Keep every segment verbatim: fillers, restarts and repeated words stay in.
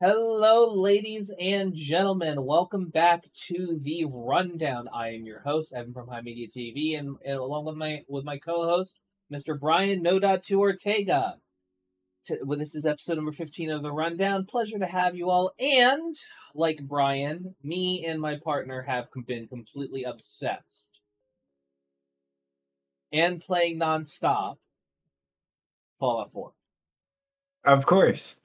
Hello, ladies and gentlemen. Welcome back to The Rundown. I am your host, Evan from High Media T V, and, and along with my with my co-host, Mister Brian No dot two Ortega. To, well, this is episode number fifteen of The Rundown. Pleasure to have you all. And, like Brian, me and my partner have been completely obsessed. And playing nonstop Fallout four. Of course.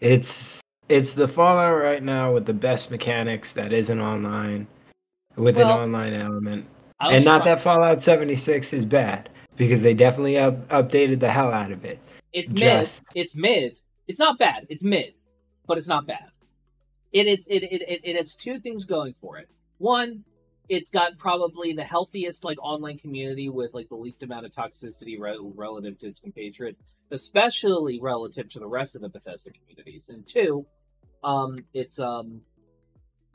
It's... It's the Fallout right now with the best mechanics that isn't online, with well, an online element. And not that Fallout seventy-six is bad, because they definitely up updated the hell out of it. It's Just... mid. It's mid. It's not bad. It's mid, but it's not bad. It is. It it, it it has two things going for it. One, it's got probably the healthiest like online community with like the least amount of toxicity re relative to its compatriots, especially relative to the rest of the Bethesda communities. And two. Um, it's um,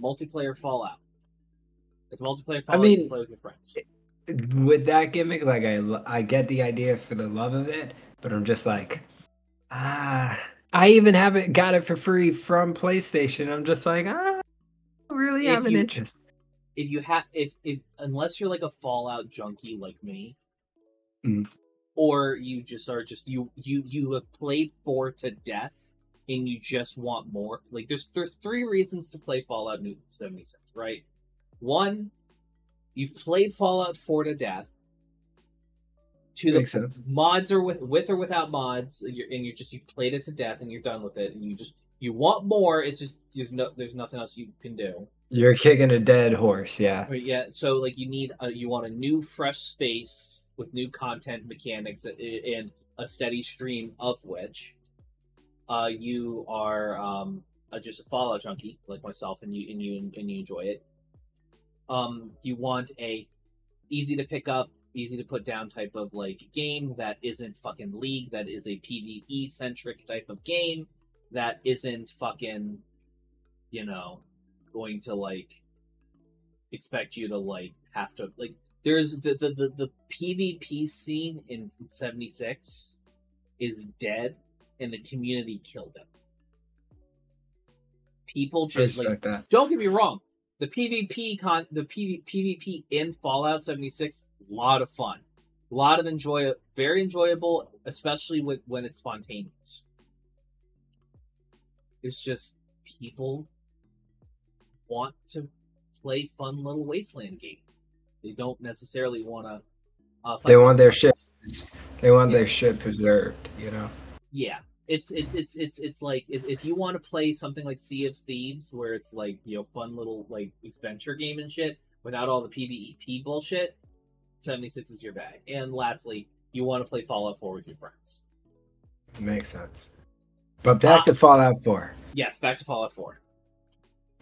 multiplayer Fallout. It's multiplayer Fallout. I mean, you can play with your friends. With that gimmick, like I, I get the idea for the love of it, but I'm just like, ah. I even haven't got it for free from PlayStation. I'm just like, ah, I don't really have an interest. If you have, if if unless you're like a Fallout junkie like me, mm. or you just are just you you you have played four to death. And you just want more. Like there's there's three reasons to play Fallout seventy-six, right? One, you've played Fallout four to death. Two, Makes the sense. mods are with with or without mods, and you're and you just you played it to death and you're done with it, and you just you want more. It's just there's no there's nothing else you can do. You're kicking a dead horse, yeah. But yeah, so like you need a, you want a new fresh space with new content mechanics and a steady stream of which. Uh, you are um, uh, just a Fallout junkie like myself, and you and you and you enjoy it. Um, you want a easy to pick up, easy to put down type of like game that isn't fucking League, that is a PvE centric type of game that isn't fucking, you know, going to like expect you to like have to like. There's the the the, the PvP scene in seventy-six is dead. And the community killed them. People just like that. Don't get me wrong. The PvP con, the PV, PvP in Fallout seventy-six, a lot of fun, a lot of enjoy, very enjoyable, especially with when it's spontaneous. It's just people want to play fun little wasteland game. They don't necessarily want to. Uh, they want their shit. They want yeah. their shit preserved. You know. Yeah. It's it's it's it's it's like if you want to play something like Sea of Thieves, where it's like you know fun little like adventure game and shit without all the PvP bullshit, seventy-six is your bag. And lastly, you want to play Fallout four with your friends. Makes sense. But back ah. to Fallout four. Yes, back to Fallout four.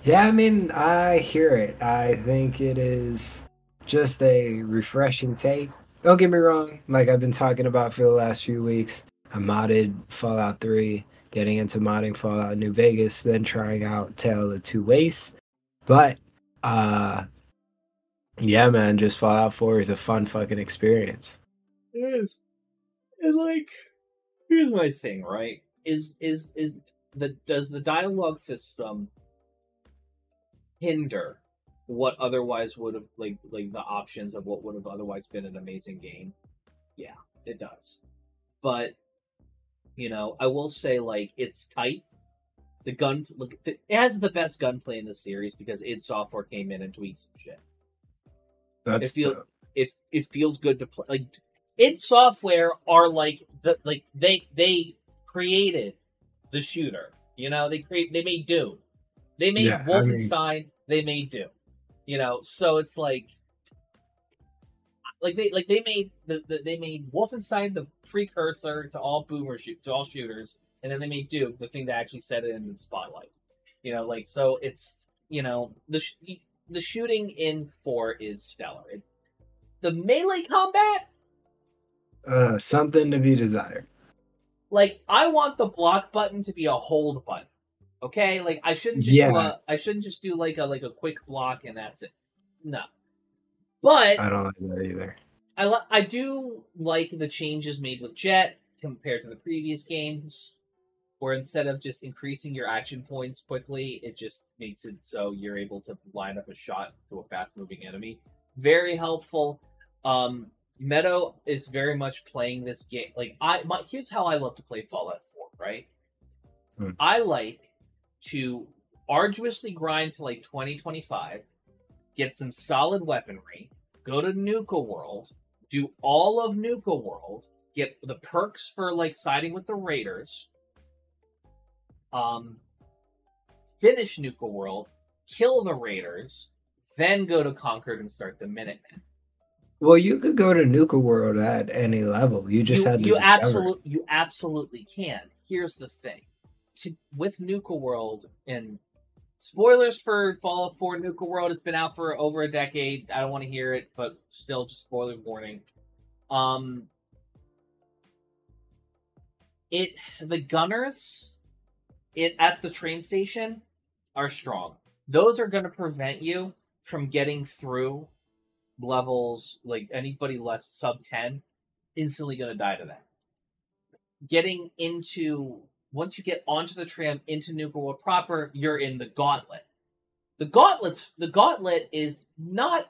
Yeah, I mean, I hear it. I think it is just a refreshing take. Don't get me wrong. Like I've been talking about for the last few weeks. I modded Fallout three, getting into modding Fallout New Vegas, then trying out Tale of Two Wastes. But, uh, yeah, man, just Fallout four is a fun fucking experience. It is. And, like, here's my thing, right? Is, is, is, the, does the dialogue system hinder what otherwise would have, like, like, the options of what would have otherwise been an amazing game? Yeah, it does. But... You know, I will say, like, it's tight. The gun, look, it has the best gunplay in the series because id Software came in and tweaks and shit. That's it feels it it feels good to play. Like id Software are like the like they they created the shooter. You know, they create they made Doom, they made yeah, Wolfenstein, I mean... they made Doom. You know, so it's like. Like they like they made the, the they made Wolfenstein the precursor to all boomer shoot to all shooters, and then they made Doom the thing that actually set it in the spotlight. You know, like so it's you know the sh the shooting in four is stellar. It, the melee combat, uh, something to be desired. Like I want the block button to be a hold button. Okay, like I shouldn't just yeah. do a, I shouldn't just do like a like a quick block and that's it. No. But I don't like that either. I I do like the changes made with Jet compared to the previous games. Or instead of just increasing your action points quickly, it just makes it so you're able to line up a shot to a fast-moving enemy. Very helpful. Um, Meadow is very much playing this game. Like I, my, here's how I love to play Fallout four, right? Mm. I like to arduously grind to like twenty, twenty-five, get some solid weaponry, go to Nuka World, do all of Nuka World, get the perks for like siding with the Raiders, um, finish Nuka World, kill the Raiders, then go to Concord and start the Minutemen. Well, you could go to Nuka World at any level. You just you, had to. You absolutely, you absolutely can. Here's the thing: to, with Nuka World, and spoilers for Fallout four Nuka World. It's been out for over a decade. I don't want to hear it, but still, just spoiler warning. Um, it the gunners, it at the train station, are strong. Those are going to prevent you from getting through levels. Like anybody less sub ten instantly gonna die to that. Getting into, once you get onto the tram into Nuka World proper, you're in the gauntlet. The gauntlets the gauntlet is not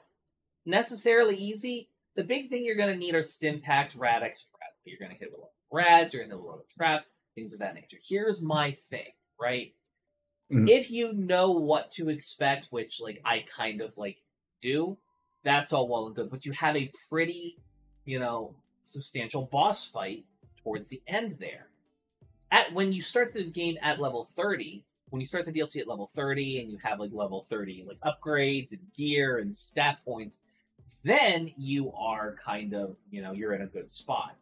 necessarily easy. The big thing you're gonna need are stim packs, rad exp rad. You're gonna hit with a lot of rads, you're gonna hit with a lot of traps, things of that nature. Here's my thing, right? Mm-hmm. If you know what to expect, which like I kind of like do, that's all well and good, but you have a pretty, you know, substantial boss fight towards the end there. At when you start the game at level thirty, when you start the D L C at level thirty, and you have like level thirty like upgrades and gear and stat points, then you are kind of, you know, you're in a good spot.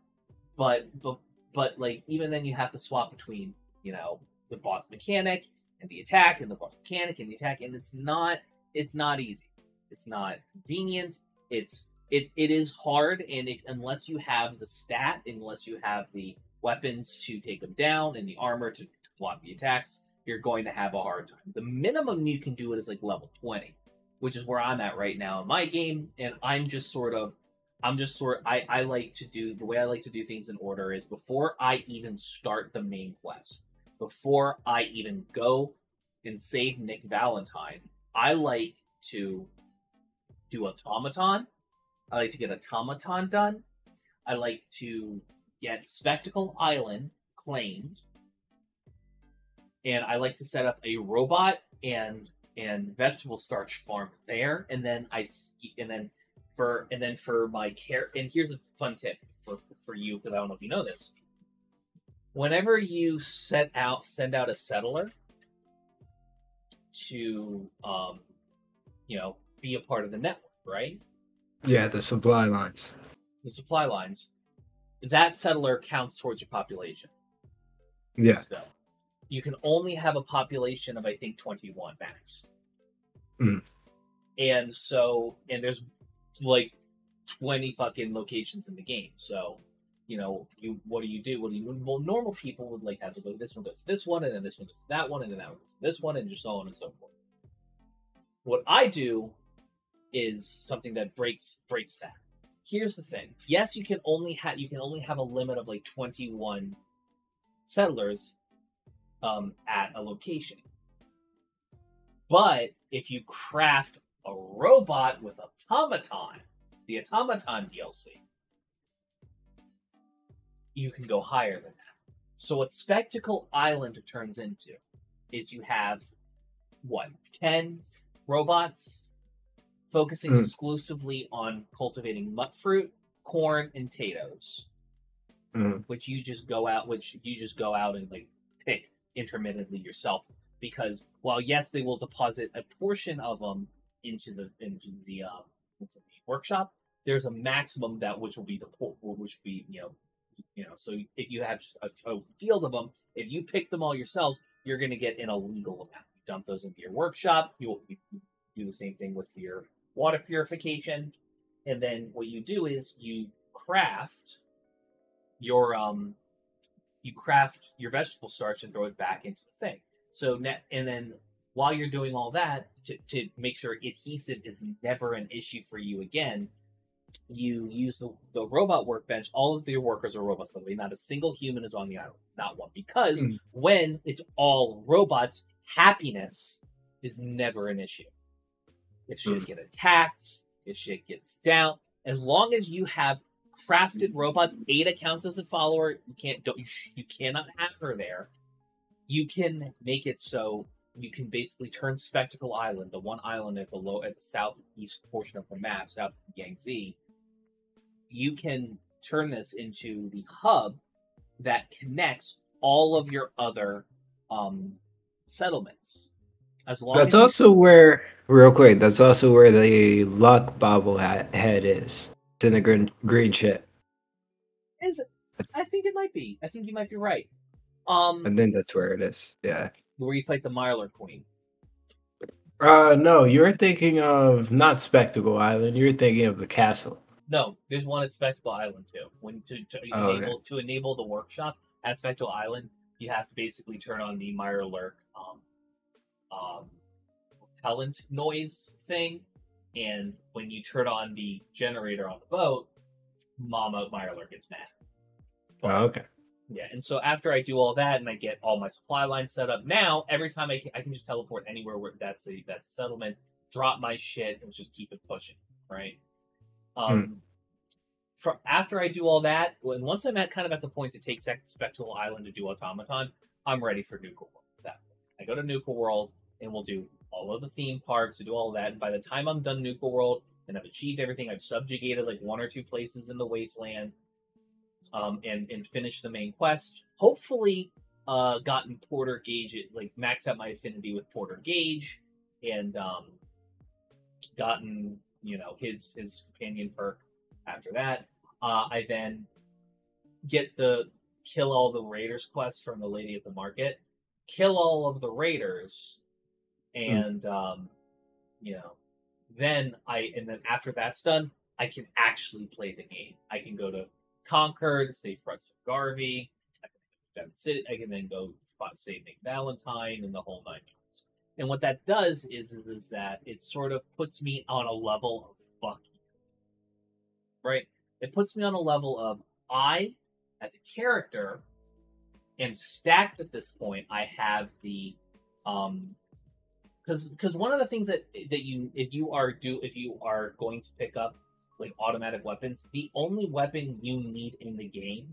But but but like even then you have to swap between, you know, the boss mechanic and the attack, and the boss mechanic and the attack, and it's not it's not easy. It's not convenient. It's it it is hard, and if unless you have the stat, unless you have the weapons to take them down and the armor to, to block the attacks, you're going to have a hard time. The minimum you can do it is like level twenty, which is where I'm at right now in my game, and I'm just sort of I'm just sort I I like to do the way I like to do things in order is before I even start the main quest, before I even go and save Nick Valentine, I like to do Automaton. I like to get Automaton done. I like to get Spectacle Island claimed. And I like to set up a robot and and vegetable starch farm there. And then I and then for and then for my care. And here's a fun tip for for you, because I don't know if you know this. Whenever you set out send out a settler to um you know be a part of the network, right? Yeah, the supply lines. The supply lines. That settler counts towards your population. Yeah. So you can only have a population of, I think, twenty-one max. Mm. And so, and there's like twenty fucking locations in the game. So, you know, you what do you do? What do you? Well, normal people would like have to look. This one goes to this one, and then this one goes to that one, and then that one goes to this one, and just so on and so forth. What I do is something that breaks breaks that. Here's the thing. Yes, you can only have you can only have a limit of like twenty-one settlers um, at a location. But if you craft a robot with Automaton, the Automaton D L C, you can go higher than that. So what Spectacle Island turns into is you have what, ten robots focusing mm. exclusively on cultivating mutt fruit, corn, and potatoes, mm. which you just go out, which you just go out and like pick intermittently yourself. Because while yes, they will deposit a portion of them into the into the, um, into the workshop, there's a maximum that which will be deport, which will be you know you know. So if you have a, a field of them, if you pick them all yourselves, you're going to get an illegal amount. You dump those into your workshop. You will you do the same thing with your water purification, and then what you do is you craft your um you craft your vegetable starch and throw it back into the thing. So net, and then while you're doing all that to, to make sure adhesive is never an issue for you again, you use the, the robot workbench, all of your workers are robots, by the way. Not a single human is on the island. Not one. Because mm. when it's all robots, happiness is never an issue. If shit mm. gets attacked, if shit gets down, as long as you have crafted robots, Ada counts as a follower. You can't, don't, you, you cannot have her there. You can make it so you can basically turn Spectacle Island, the one island at the low at the southeast portion of the map, south of the Yangtze. You can turn this into the hub that connects all of your other um, settlements. As long that's as also where, real quick, that's also where the luck bobblehead is. It's in the green, green shit. Is it? I think it might be. I think you might be right. Um, and then that's where it is. Yeah. Where you fight the Mylar Queen. Uh, no, you're thinking of not Spectacle Island. You're thinking of the castle. No, there's one at Spectacle Island too. When to to, oh, enable, okay. to enable the workshop at Spectacle Island, you have to basically turn on the Mylar um um repellent noise thing, and when you turn on the generator on the boat, Mama Mylar gets mad. But, oh, okay. Yeah, and so after I do all that and I get all my supply lines set up, now every time I can, I can just teleport anywhere where that's a that's a settlement, drop my shit, and just keep it pushing, right? Um, hmm. From after I do all that, when once I'm at kind of at the point to take Spectacle Island to do Automaton, I'm ready for Nuka World. That I go to Nuka World and we'll do all of the theme parks and do all of that. And by the time I'm done Nuka World and I've achieved everything, I've subjugated like one or two places in the wasteland. Um, and, and finish the main quest. Hopefully, uh, gotten Porter Gage, like, maxed out my affinity with Porter Gage, and, um, gotten, you know, his, his companion perk after that. Uh, I then get the kill all the raiders quest from the lady at the market, kill all of the raiders, and, mm. um, you know, then I, and then after that's done, I can actually play the game. I can go to Concord, save President Garvey. I can, sit, I can then go save McValentine and the whole nine yards. And what that does is, is that it sort of puts me on a level of fuck you. Right? It puts me on a level of I, as a character, am stacked at this point. I have the um, because because one of the things that that you if you are do if you are going to pick up like automatic weapons, the only weapon you need in the game,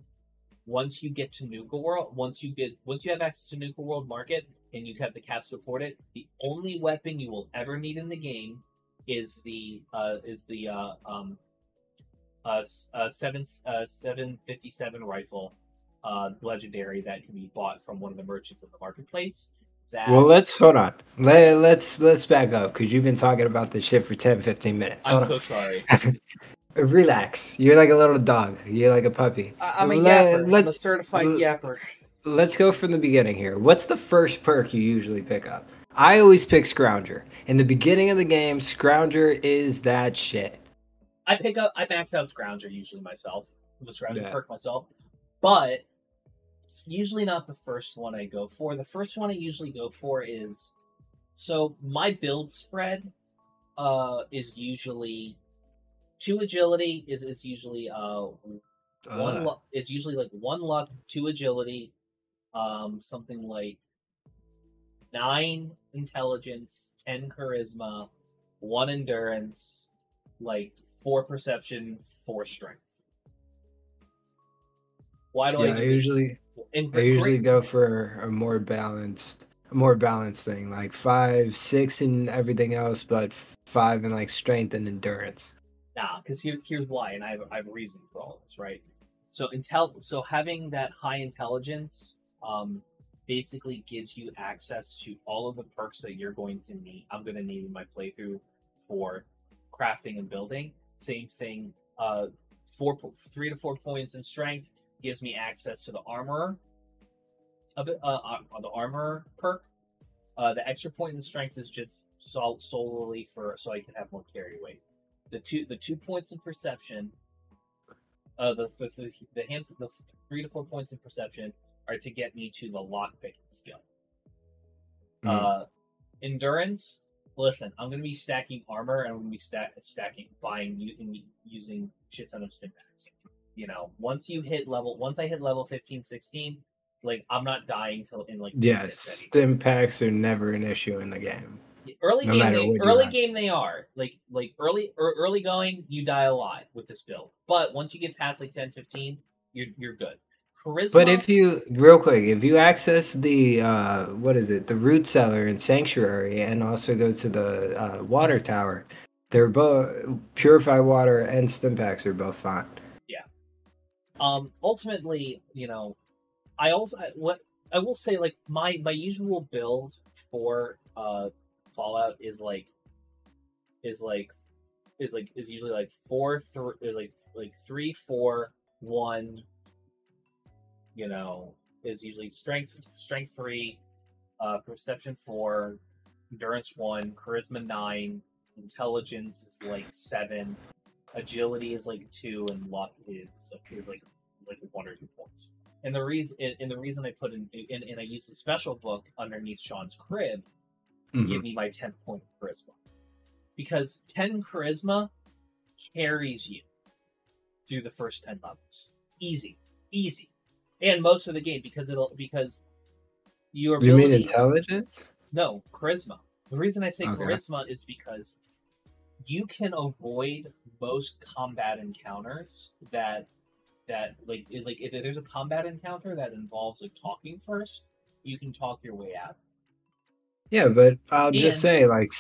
once you get to Nuka World, once you get once you have access to Nuka World Market and you have the caps to afford it, the only weapon you will ever need in the game is the uh, is the uh, um, uh, uh, seven uh, seven fifty seven rifle, uh, legendary that can be bought from one of the merchants in the marketplace. That... Well, let's hold on. Let, let's let's back up because you've been talking about this shit for ten, fifteen minutes. Hold I'm so on. sorry. Relax. You're like a little dog. You're like a puppy. I, I'm a Let, yapper. Let's, I'm a certified yapper. Let's go from the beginning here. What's the first perk you usually pick up? I always pick Scrounger. In the beginning of the game, Scrounger is that shit. I pick up. I max out Scrounger usually myself. The Scrounger yeah. perk myself, but. It's usually not the first one I go for. The first one I usually go for is... So, my build spread uh, is usually... Two agility is, is usually... Uh, one uh. is usually like one luck, two agility, um, something like nine intelligence, ten charisma, one endurance, like four perception, four strength. Why do yeah, I do I usually... I usually go for a more balanced, a more balanced thing, like five, six, and everything else, but five and like strength and endurance. Nah, because here, here's why, and I have, I have a reason for all this, right? So intel, so having that high intelligence, um, basically gives you access to all of the perks that you're going to need. I'm going to need in my playthrough for crafting and building. Same thing, uh, four, three to four points in strength. Gives me access to the armorer, of it, uh, uh, the armorer perk. Uh, the extra point in strength is just sol solely for so I can have more carry weight. The two, the two points in perception, uh, the the the, hand, the three to four points in perception are to get me to the lock picking skill. Mm. Uh, endurance Listen, I'm going to be stacking armor, and I'm going to be stack stacking, buying, and using shit ton of stim packs. You know, once you hit level, once I hit level fifteen, sixteen, like, I'm not dying till in like. Yeah, stim packs are never an issue in the game. Early no game, they, early game, they are like like early or early going. You die a lot with this build, but once you get past like ten, fifteen, you're you're good. Charisma. But if you real quick, if you access the uh, what is it, the root cellar and sanctuary, and also go to the uh, water tower, they're both purified water and stim packs are both fine. Yeah. Um. Ultimately, you know, I also I, what I will say, like my my usual build for uh. Fallout is like is like is like is usually like four three like like three four one, you know, is usually strength strength three, uh perception four, endurance one, charisma nine, intelligence is like seven, agility is like two, and luck is is like is like one or two points. And the reason and the reason I put in and, and I used a special book underneath Sean's crib to mm-hmm. give me my tenth point of charisma. Because ten charisma carries you through the first ten levels. Easy. Easy. And most of the game, because it'll because your ability, you mean intelligence? No, charisma. The reason I say okay. charisma is because you can avoid most combat encounters that that like like if there's a combat encounter that involves like talking first, you can talk your way out. Yeah, but I'll and, just say, like,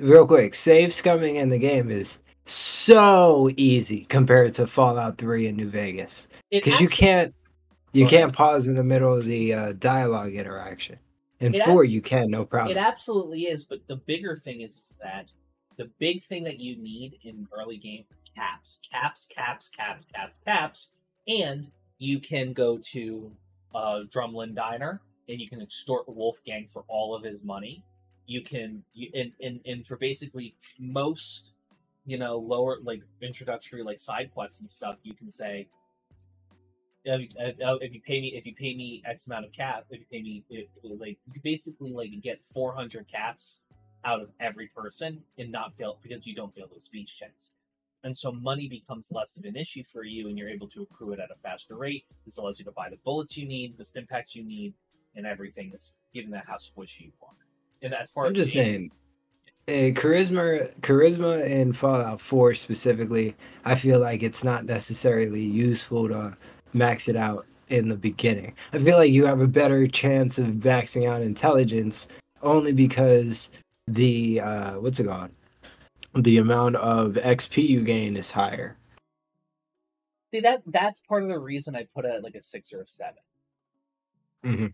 real quick, save scumming in the game is so easy compared to Fallout three and New Vegas, because you can't you right. can't pause in the middle of the uh, dialogue interaction. In four, you can, no problem. It absolutely is, but the bigger thing is that the big thing that you need in early game caps, caps, caps, caps, caps, caps, and you can go to uh, Drumlin Diner. And you can extort Wolfgang for all of his money. You can, you, and, and, and for basically most, you know, lower, like, introductory, like, side quests and stuff, you can say, if you pay me, if you pay me X amount of cap, if you pay me, if, like, you can basically, like, get four hundred caps out of every person and not fail, because you don't fail those speech checks. And so money becomes less of an issue for you, and you're able to accrue it at a faster rate. This allows you to buy the bullets you need, the stim packs you need, and everything that's given that how squishy you are. And as far I'm as just saying, a charisma, charisma in Fallout four specifically, I feel like it's not necessarily useful to max it out in the beginning. I feel like you have a better chance of maxing out intelligence only because the uh, what's it called? The amount of X P you gain is higher. See, that that's part of the reason I put a like a six or a seven. Mm-hmm.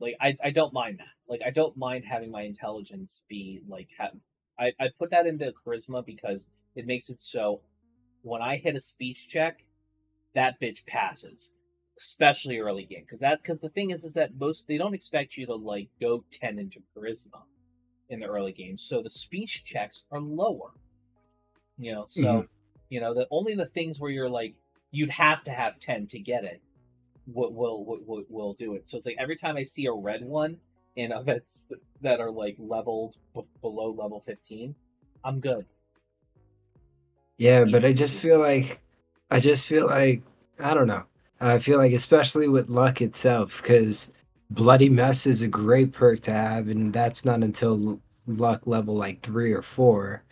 Like, I, I don't mind that. Like, I don't mind having my intelligence be, like, have, I, I put that into charisma because it makes it so when I hit a speech check, that bitch passes. Especially early game. Because that, because the thing is, is that most, they don't expect you to, like, go ten into charisma in the early game. So the speech checks are lower. You know, so, mm-hmm. you know, the only the things where you're, like, you'd have to have ten to get it. What will will will do it? So it's like every time I see a red one in events that are like leveled b below level fifteen, I'm good. Yeah, but I just feel like I just feel like I don't know. I feel like especially with luck itself, because bloody mess is a great perk to have, and that's not until luck level like three or four.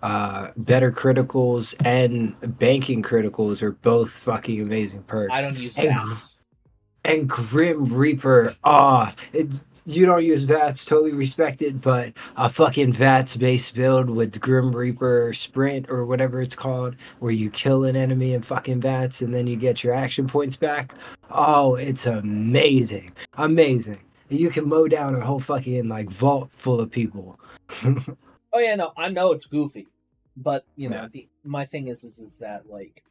Uh, better criticals and banking criticals are both fucking amazing perks. I don't use VATS. And, and Grim Reaper, ah, oh, you don't use VATS, totally respect it, but a fucking VATS-based build with Grim Reaper Sprint or whatever it's called, where you kill an enemy in fucking VATS and then you get your action points back, oh, it's amazing. Amazing. You can mow down a whole fucking, like, vault full of people. Oh yeah, no, I know it's goofy, but you know, yeah. the, my thing is, is, is that like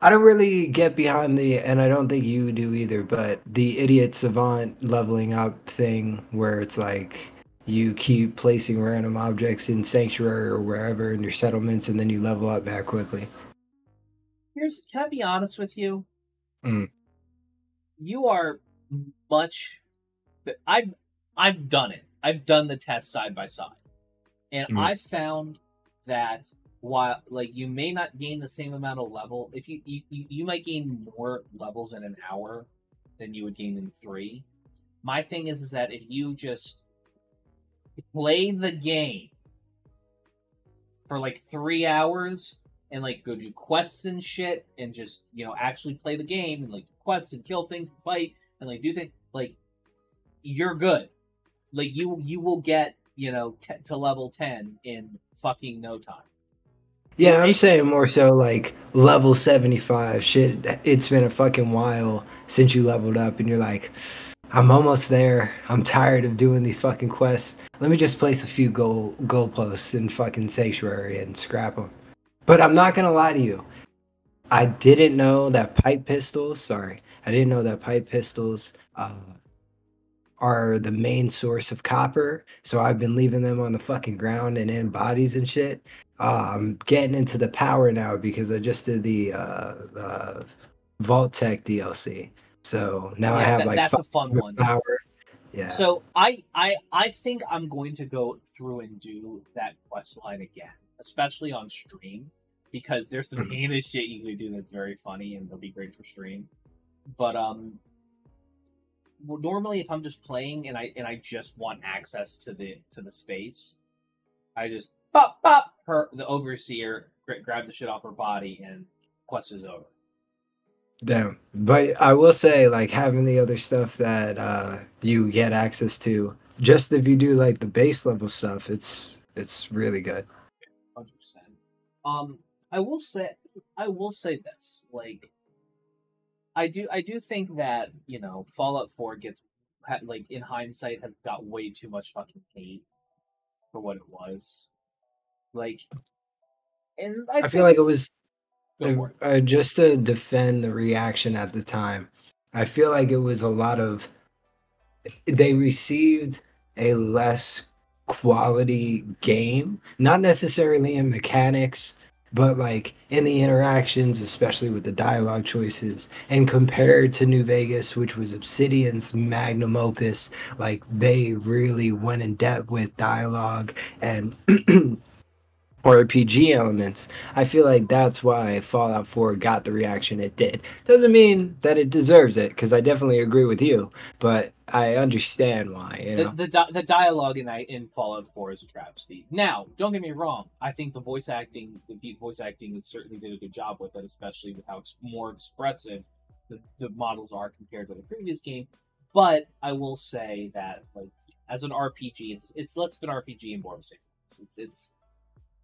I don't really get behind the, and I don't think you do either, but the idiot savant leveling up thing where it's like you keep placing random objects in sanctuary or wherever in your settlements, and then you level up back quickly. Here's, can I be honest with you? Mm. You are much. I've I've done it. I've done the test side by side. And mm-hmm. I've found that while like you may not gain the same amount of level, if you you, you might gain more levels in an hour than you would gain in three. My thing is, is that if you just play the game for like three hours and like go do quests and shit and just, you know, actually play the game and like quests and kill things and fight and like do things, like you're good. Like you, you will get, you know, to level ten in fucking no time. Yeah, I'm saying more so like level seventy-five. Shit, it's been a fucking while since you leveled up and you're like, I'm almost there. I'm tired of doing these fucking quests. Let me just place a few goal goalposts in fucking Sanctuary and scrap them. But I'm not gonna lie to you. I didn't know that pipe pistols, sorry. I didn't know that pipe pistols uh, are the main source of copper. So I've been leaving them on the fucking ground and in bodies and shit. Uh, I'm getting into the power now because I just did the uh, uh, Vault Tech D L C. So now yeah, I have that, like that's a fun one. Power. Yeah. So I, I I think I'm going to go through and do that quest line again, especially on stream, because there's some heinous shit you can do that's very funny and it'll be great for stream. But um, well, normally if I'm just playing and I and I just want access to the to the space, I just pop pop. Her, the overseer grabbed the shit off her body and quest is over. Damn. But I will say, like, having the other stuff that uh, you get access to, just if you do like the base level stuff, it's it's really good. one hundred percent. Um, I will say, I will say this, like, I do, I do think that, you know, Fallout four gets, like, in hindsight, has got way too much fucking hate for what it was. Like, and I'd I feel like it was uh, just to defend the reaction at the time. I feel like it was a lot of they received a less quality game, not necessarily in mechanics, but like in the interactions, especially with the dialogue choices. And compared to New Vegas, which was Obsidian's magnum opus, like they really went in depth with dialogue and R P G elements. I feel like that's why Fallout four got the reaction it did. Doesn't mean that it deserves it, because I definitely agree with you, but I understand why. You know? the, the the dialogue in that, in Fallout four is a travesty. Now, don't get me wrong. I think the voice acting, the deep voice acting, is certainly did a good job with it, especially with how it's more expressive the, the models are compared to the previous game. But I will say that, like, as an R P G, it's it's less of an R P G and more of a safe. It's it's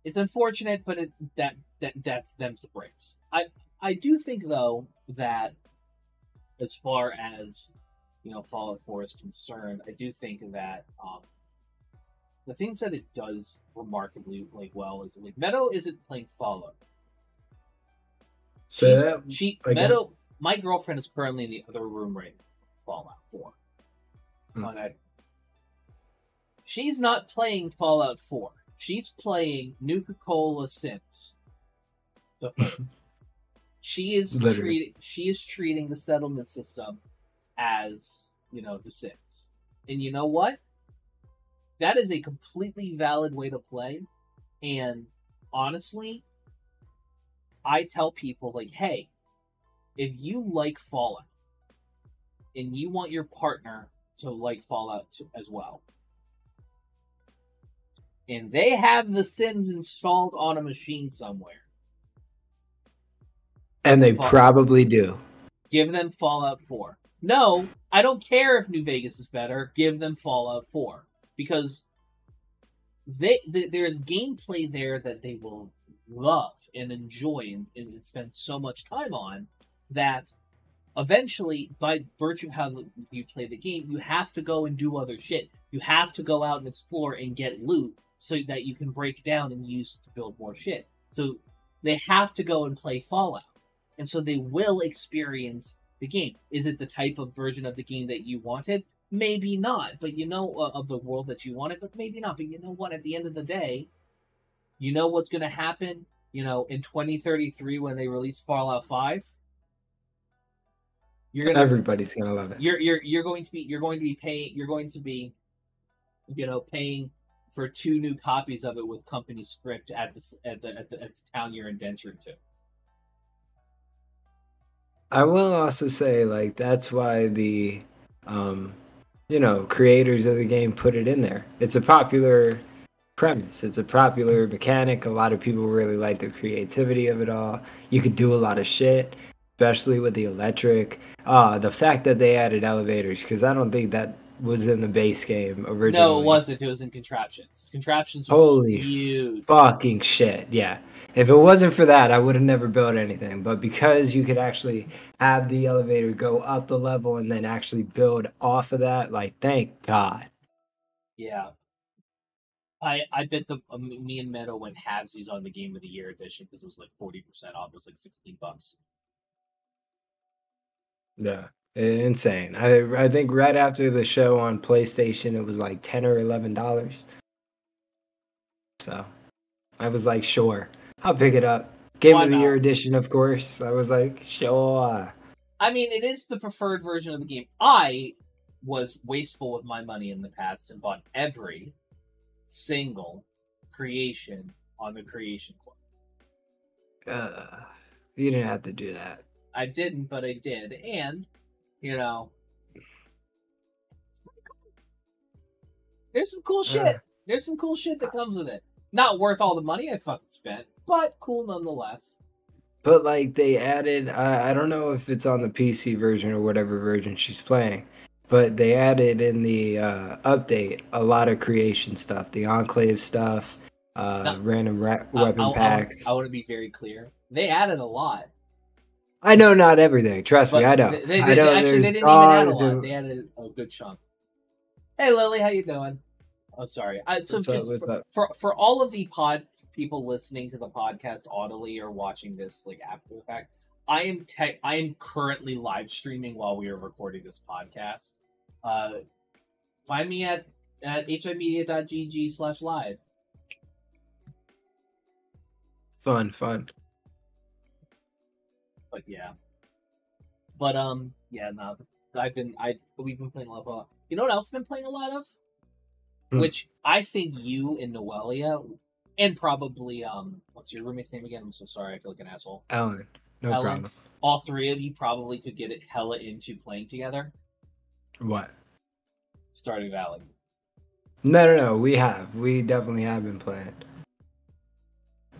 It's unfortunate, but it, that that that's them's the breaks. I I do think though that as far as, you know, Fallout four is concerned, I do think that um, the things that it does remarkably like well is like Meadow isn't playing Fallout. She's, so that, she again. Meadow, my girlfriend is currently in the other room right now, Fallout four. Hmm. And I, she's not playing Fallout four. She's playing Nuka Cola Sims. The third. She is treating she is treating the settlement system as, you know, the Sims. And you know what? That is a completely valid way to play. And honestly, I tell people, like, hey, if you like Fallout and you want your partner to like Fallout too, as well, and they have the Sims installed on a machine somewhere. And they Fallout. probably do. Give them Fallout four. No, I don't care if New Vegas is better. Give them Fallout four. Because they, they, there is gameplay there that they will love and enjoy and, and spend so much time on that eventually, by virtue of how you play the game, you have to go and do other shit. You have to go out and explore and get loot, so that you can break down and use to build more shit. So they have to go and play Fallout. And so they will experience the game. Is it the type of version of the game that you wanted? Maybe not. But you know, uh, of the world that you wanted, but maybe not. But you know what? At the end of the day, you know what's going to happen, you know, in twenty thirty-three when they release Fallout five? You're gonna, Everybody's going to love it. You're, you're, you're going to be, you're going to be paying, you're going to be, you know, paying for two new copies of it with company script at the at the at the, at the town you're indentured to. I will also say, like, that's why the um, you know, creators of the game put it in there. It's a popular premise. It's a popular mechanic. A lot of people really like the creativity of it all. You could do a lot of shit, especially with the electric. Uh, the fact that they added elevators, because I don't think that was in the base game originally. No, it wasn't. It was in Contraptions. Contraptions was Holy huge. fucking shit, yeah. If it wasn't for that, I would have never built anything. But because you could actually have the elevator go up the level and then actually build off of that, like, thank God. Yeah. I, I bet the um, me and Meadow went halvesies on the Game of the Year edition because it was like forty percent off. It was like sixteen bucks. Yeah, insane. I I think right after the show on PlayStation, it was like ten or eleven dollars. So I was like, sure, I'll pick it up. Game Why of the not? Year edition, of course. I was like, sure. I mean, it is the preferred version of the game. I was wasteful with my money in the past and bought every single creation on the Creation Club. Uh, you didn't have to do that. I didn't, but I did. And, you know, there's some cool shit. Uh, there's some cool shit that comes with it. Not worth all the money I fucking spent, but cool nonetheless. But, like, they added, I, I don't know if it's on the P C version or whatever version she's playing, but they added in the uh, update a lot of creation stuff. The Enclave stuff, uh, no, random ra weapon I, I, packs. I, I, I want to be very clear. They added a lot. I know not everything. Trust but me, I know. They, they, I know they, actually, they didn't even add a lot. And... They added a good chunk. Hey, Lily, how you doing? Oh, sorry. I, so what's just up, for, for for all of the pod people listening to the podcast audibly or watching this like after the fact, I am tech. I am currently live streaming while we are recording this podcast. Uh, find me at at himedia dot g g slash live. Fun, fun. But yeah, but um, yeah, no, I've been, I we've been playing a lot of. You know what else I've been playing a lot of, mm. which I think you and Noelia, and probably um, what's your roommate's name again? I'm so sorry, I feel like an asshole. Alan, no Alan, problem. All three of you probably could get it hella into playing together. What? Stardew Valley. No, no, no. We have, we definitely have been playing.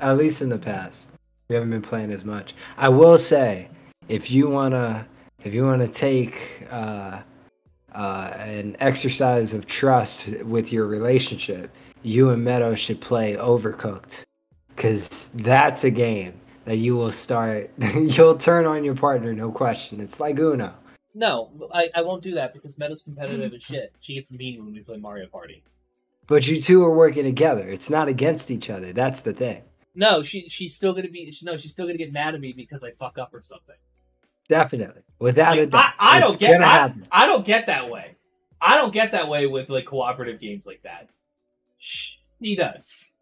At least in the past. We haven't been playing as much. I will say, if you wanna, if you wanna take uh, uh, an exercise of trust with your relationship, you and Meadow should play Overcooked, because that's a game that you will start. You'll turn on your partner, no question. It's like Uno. No, I, I won't do that because Meadow's competitive as shit. She gets mean when we play Mario Party. But you two are working together. It's not against each other. That's the thing. No, she she's still gonna be she, no, she's still gonna get mad at me because I fuck up or something. Definitely, without like, a doubt. I, I don't get I, I don't get that way. I don't get that way with like cooperative games like that. She does.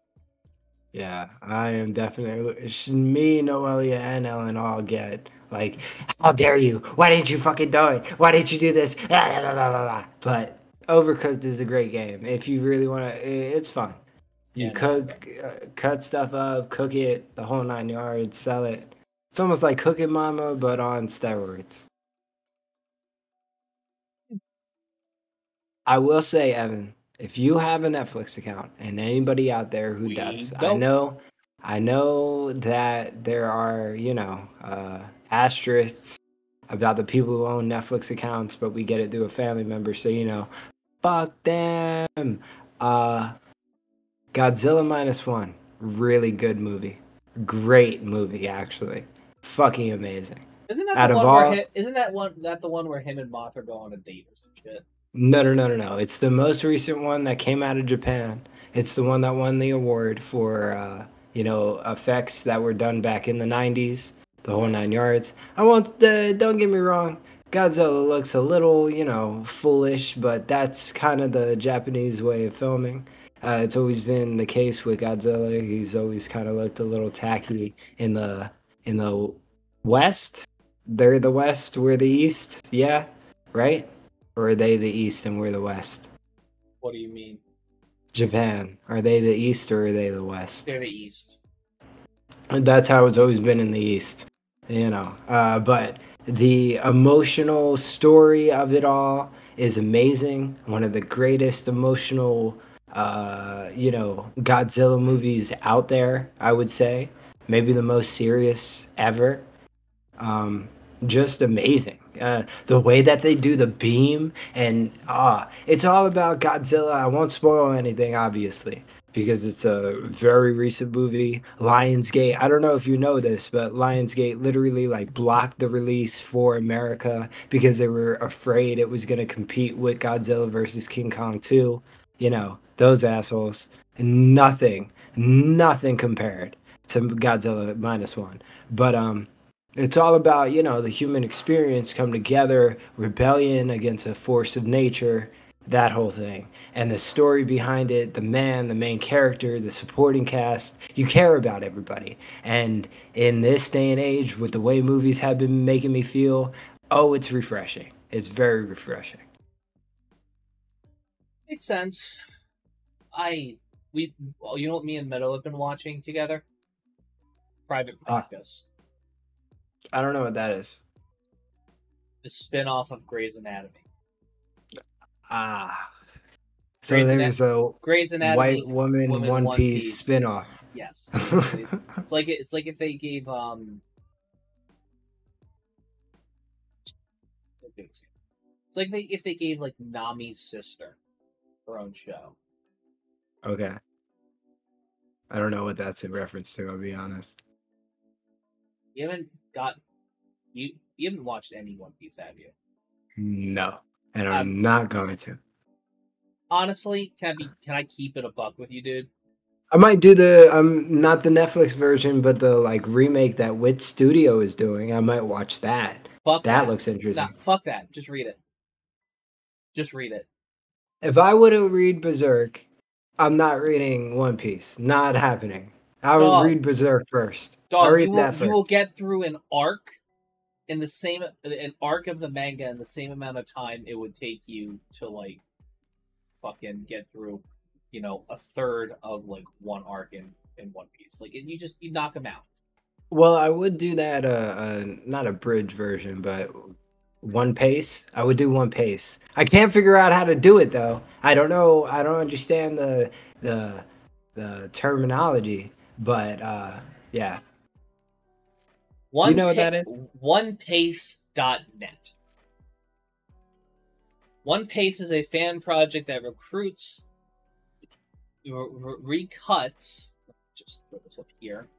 Yeah, I am definitely me, Noelia, and Ellen all get like, how dare you? Why didn't you fucking do it? Why didn't you do this? Blah, blah, blah, blah. But Overcooked is a great game if you really want to. It's fun. You yeah, cook, uh, cut stuff up, cook it, the whole nine yards, sell it. It's almost like Cooking Mama, but on steroids. I will say, Evan, if you have a Netflix account, and anybody out there who we does, don't. I know, I know that there are, you know, uh, asterisks about the people who own Netflix accounts, but we get it through a family member, so you know, fuck them. Uh. Godzilla Minus One, really good movie, great movie actually, fucking amazing. Isn't that Out the one all... where him, isn't that one that the one where him and Mothra go on a date or some shit? No, no, no, no, no. It's the most recent one that came out of Japan. It's the one that won the award for uh, you know, effects that were done back in the nineties, the whole nine yards. I won't. Uh, don't get me wrong. Godzilla looks a little, you know, foolish, but that's kind of the Japanese way of filming. Uh, it's always been the case with Godzilla. He's always kind of looked a little tacky in the in the West. They're the West, we're the East. Yeah, right? Or are they the East and we're the West? What do you mean? Japan. Are they the East or are they the West? They're the East. That's how it's always been in the East, you know. Uh, but the emotional story of it all is amazing. One of the greatest emotional, uh, you know, Godzilla movies out there, I would say. Maybe the most serious ever. Um, just amazing. Uh, the way that they do the beam and ah, it's all about Godzilla. I won't spoil anything, obviously, because it's a very recent movie. Lionsgate, I don't know if you know this, but Lionsgate literally like blocked the release for America because they were afraid it was going to compete with Godzilla versus King Kong two. You know, those assholes. Nothing, nothing compared to Godzilla Minus One. But um, it's all about, you know, the human experience come together, rebellion against a force of nature, that whole thing. And the story behind it, the man, the main character, the supporting cast, you care about everybody. And in this day and age, with the way movies have been making me feel, oh, it's refreshing. It's very refreshing. Makes sense. I, we, well, you know what me and Meadow have been watching together? Private Practice. Uh, I don't know what that is. The spin-off of Grey's Anatomy. Ah. So Grey's there's Ana a Grey's Anatomy, white woman, woman One, One Piece, Piece spinoff. Yes, it's, it's like it's like if they gave um, it's like they if they gave like Nami's sister her own show. Okay, I don't know what that's in reference to. I'll be honest. You haven't got you you haven't watched any One Piece, have you? No, and I'm um, not going to. Honestly, can I, be, can I keep it a buck with you, dude? I might do the, um, not the Netflix version, but the, like, remake that Wit Studio is doing. I might watch that. Fuck that. That looks interesting. Nah, fuck that. Just read it. Just read it. If I were to read Berserk, I'm not reading One Piece. Not happening. I would dog, read Berserk first. Dog, I'll read you will, that first. You will get through an arc in the same, an arc of the manga in the same amount of time it would take you to, like, fucking get through, you know, a third of like one arc in in One Piece. Like, and you just you knock them out. Well, I would do that. Uh, uh not a bridge version, but One Pace. I would do One Pace. I can't figure out how to do it though. I don't know. I don't understand the the the terminology. But uh, yeah. One do you know what that is? one pace dot net. One Pace is a fan project that recruits, recuts, just put this up here,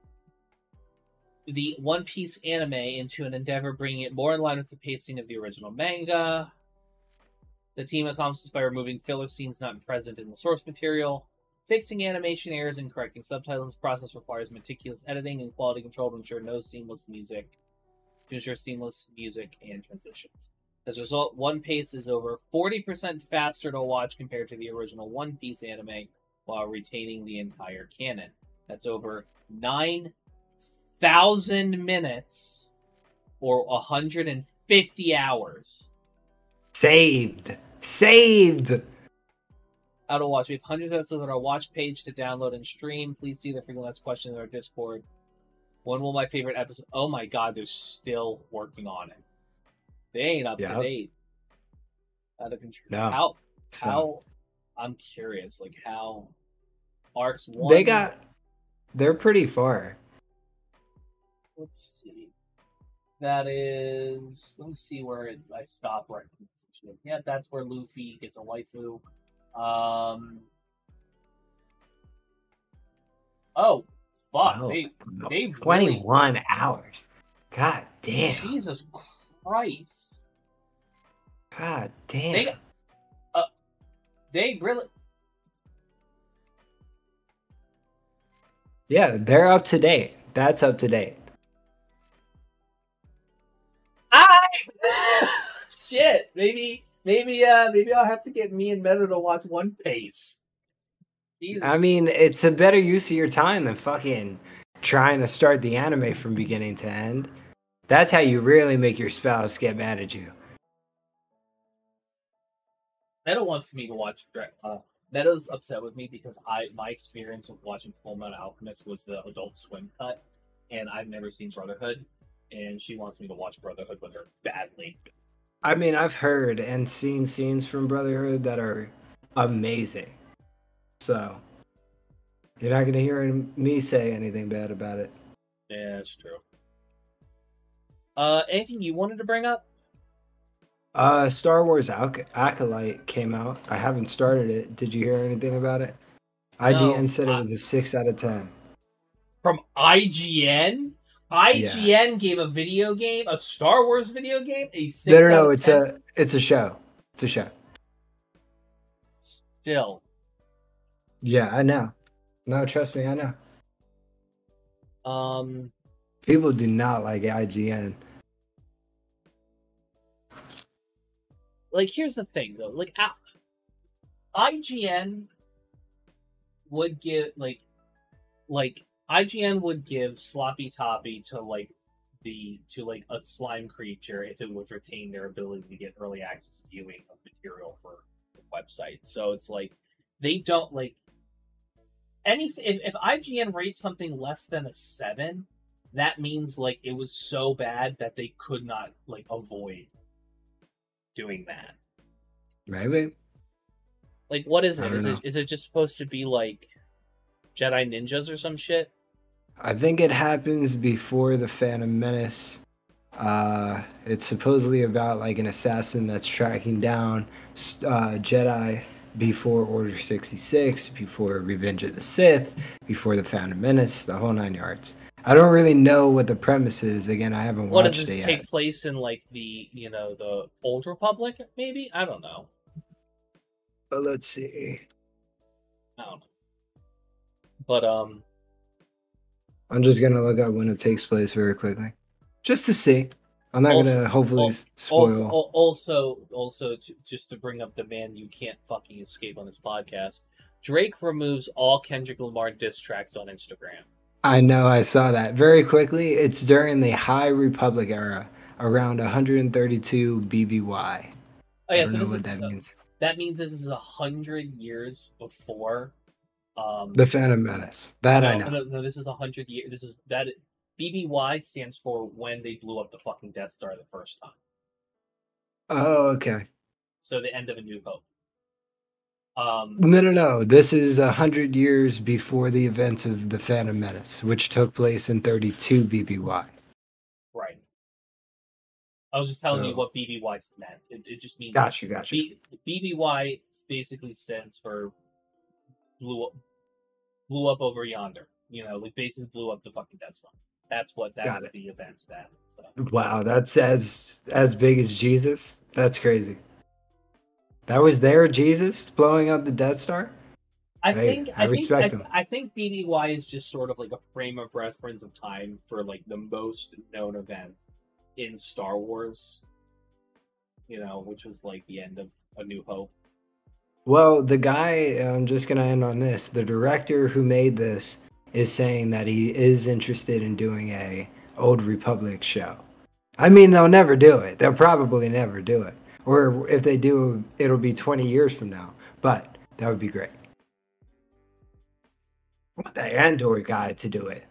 the One Piece anime into an endeavor bringing it more in line with the pacing of the original manga. The team accomplishes by removing filler scenes not present in the source material, fixing animation errors and correcting subtitles. This process requires meticulous editing and quality control to ensure no seamless music, to ensure seamless music and transitions. As a result, One Piece is over forty percent faster to watch compared to the original One Piece anime while retaining the entire canon. That's over nine thousand minutes or one hundred fifty hours. Saved. Saved. How to watch. We have hundreds of episodes on our watch page to download and stream. Please see the frequently asked questions in our Discord. When will my favorite episode... Oh my god, they're still working on it. They ain't up yep. to date. Out of control. No. How? So. How? I'm curious. Like how? Arcs one. They got. They're pretty far. Let's see. That is. Let me see where it's. I stop right. Yeah, that's where Luffy gets a waifu. Um. Oh fuck! Oh, they no. they twenty-one really... hours. God damn. Jesus Christ. Price. God damn. They, uh, they really. Yeah, they're up to date. That's up to date. I shit. Maybe, maybe, uh, maybe I'll have to get me and Meadow to watch One Piece. Jesus. I mean, it's a better use of your time than fucking trying to start the anime from beginning to end. That's how you really make your spouse get mad at you. Meadow wants me to watch. Uh, Meadow's upset with me because I my experience with watching Full Metal Alchemist was the Adult Swim cut, and I've never seen Brotherhood, and she wants me to watch Brotherhood with her badly. I mean, I've heard and seen scenes from Brotherhood that are amazing. So, you're not going to hear me say anything bad about it. Yeah, that's true. Uh, anything you wanted to bring up? Uh, Star Wars Ac- Acolyte came out. I haven't started it. Did you hear anything about it? I G N no, said I... it was a six out of ten. From I G N? I G N yeah. gave a video game, a Star Wars video game, a six no, no, no, out of ten? No, no, it's a show. It's a show. Still. Yeah, I know. No, trust me, I know. Um, People do not like I G N. Like, here's the thing, though. Like, I G N would give, like, like, I G N would give sloppy toppy to, like, the, to, like, a slime creature if it would retain their ability to get early access viewing of material for the website. So it's like, they don't, like, anything. If, if I G N rates something less than a seven, that means, like, it was so bad that they could not, like, avoid doing that. Maybe. Like, what is it? Is, it? is it just supposed to be like Jedi ninjas or some shit? I think it happens before The Phantom Menace. Uh, it's supposedly about like an assassin that's tracking down uh, Jedi before Order sixty-six, before Revenge of the Sith, before The Phantom Menace, the whole nine yards. I don't really know what the premise is. Again, I haven't watched it yet. What, does this take place in, like, the, you know, the Old Republic, maybe? I don't know. But let's see. I don't know. But, um... I'm just gonna look up when it takes place very quickly. Just to see. I'm not also, gonna hopefully also, spoil... Also, also to, just to bring up the man you can't fucking escape on this podcast, Drake removes all Kendrick Lamar diss tracks on Instagram. I know, I saw that. Very quickly, it's during the High Republic era, around one hundred thirty-two B B Y. Oh, yeah, I don't so know this what is, that uh, means. That means this is one hundred years before... Um, the Phantom Menace. That no, I know. No, no, this is one hundred years... This is that B B Y stands for when they blew up the fucking Death Star the first time. Oh, okay. So the end of A New Hope. Um, no, no, no. This is a hundred years before the events of The Phantom Menace, which took place in thirty-two B B Y. Right. I was just telling so, you what B B Y meant. It, it just means gotcha, gotcha. B, B B Y basically stands for blew up, blew up over yonder. You know, like basically blew up the fucking Death Star. That's what that's the event that. So. Wow, that's as as big as Jesus. That's crazy. That was their Jesus blowing up the Death Star? I think I, I respect think, them. I, I think B B Y is just sort of like a frame of reference of time for like the most known event in Star Wars, you know, which was like the end of A New Hope. Well, the guy, I'm just going to end on this, the director who made this is saying that he is interested in doing a Old Republic show. I mean, they'll never do it. They'll probably never do it. Or if they do, it'll be twenty years from now. But that would be great. I want the Andor guy to do it.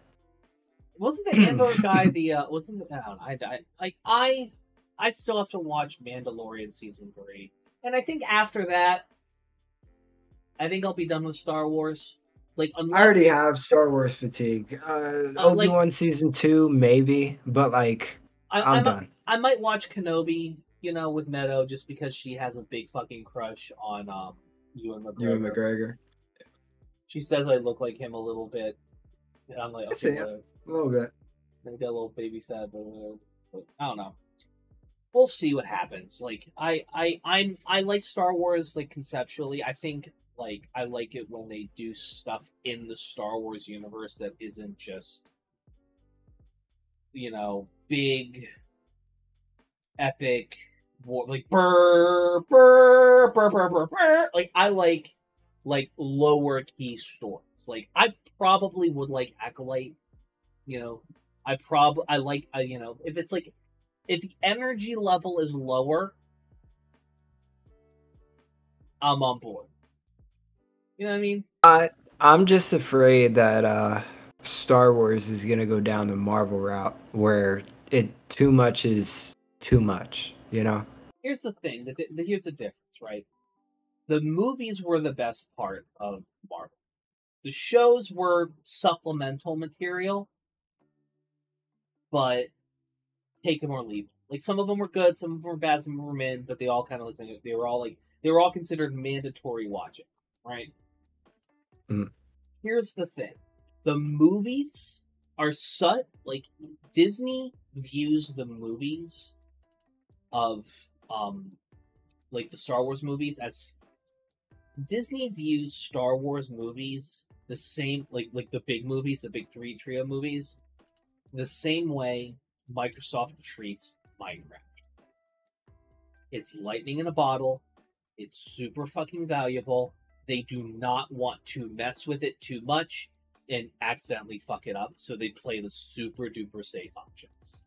Wasn't the Andor guy the? Uh, wasn't the, I don't know. I, I like I, I still have to watch Mandalorian season three, and I think after that, I think I'll be done with Star Wars. Like unless, I already have Star Wars fatigue. Uh, uh, Obi Wan like, season two, maybe, but like I, I'm I might, done. I might watch Kenobi. You know, with Meadow, just because she has a big fucking crush on um, Ewan McGregor. Ewan McGregor. She says I look like him a little bit. And I'm like, okay, well, a little bit. Maybe got a little baby fat, but I don't know. We'll see what happens. Like, I, I, I'm, I like Star Wars. Like conceptually, I think like I like it when they do stuff in the Star Wars universe that isn't just, you know, big, epic. War, like burr, burr, burr, burr, burr, burr. Like I like like lower key stories. Like I probably would like Acolyte. You know, I prob I like uh, you know if it's like if the energy level is lower, I'm on board. You know what I mean? I I'm just afraid that uh, Star Wars is gonna go down the Marvel route where it too much is too much. You know. Here's the thing. The, the, here's the difference, right? The movies were the best part of Marvel. The shows were supplemental material, but take them or leave them. Like, some of them were good, some of them were bad, some of them were mid, but they all kind of looked like they were all like they were all considered mandatory watching, right? Mm. Here's the thing: the movies are such like Disney views the movies of um like the Star Wars movies as Disney views Star Wars movies the same like like the big movies, the big three trio movies, the same way Microsoft treats Minecraft. It's lightning in a bottle. It's super fucking valuable. They do not want to mess with it too much and accidentally fuck it up, so they play the super duper safe options.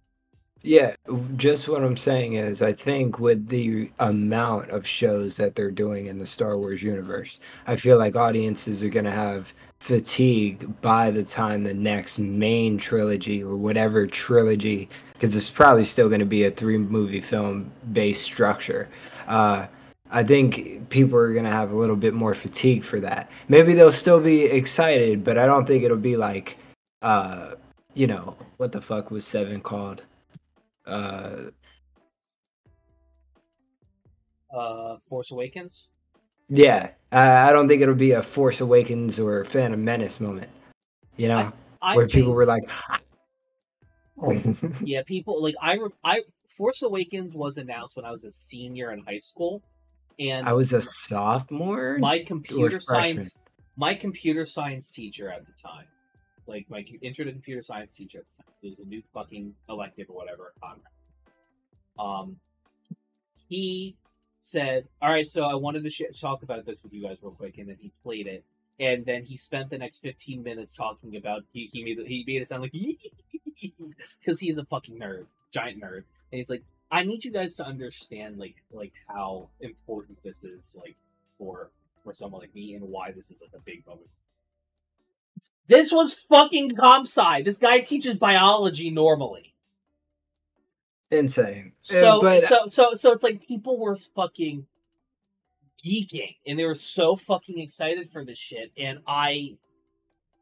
Yeah, just what I'm saying is I think with the amount of shows that they're doing in the Star Wars universe, I feel like audiences are going to have fatigue by the time the next main trilogy or whatever trilogy, because it's probably still going to be a three movie film based structure. Uh, I think people are going to have a little bit more fatigue for that. Maybe they'll still be excited, but I don't think it'll be like, uh, you know, what the fuck was seven called? Uh, uh, Force Awakens? Yeah, I, I don't think it'll be a Force Awakens or Phantom Menace moment, you know, I, I where think, people were like, yeah, people like I, I. Force Awakens was announced when I was a senior in high school, and I was a sophomore. My computer science, my computer science teacher at the time. Like, my intro to computer science teacher at the time. It was a new fucking elective or whatever. Um, he said, all right, so I wanted to sh talk about this with you guys real quick. And then he played it. And then he spent the next fifteen minutes talking about, he, he, made, he made it sound like, because he's a fucking nerd, giant nerd. And he's like, I need you guys to understand, like, like how important this is, like, for, for someone like me and why this is, like, a big moment. This was fucking comp sci. This guy teaches biology normally. Insane. So, but... so, so, so it's like people were fucking geeking, and they were so fucking excited for this shit. And I,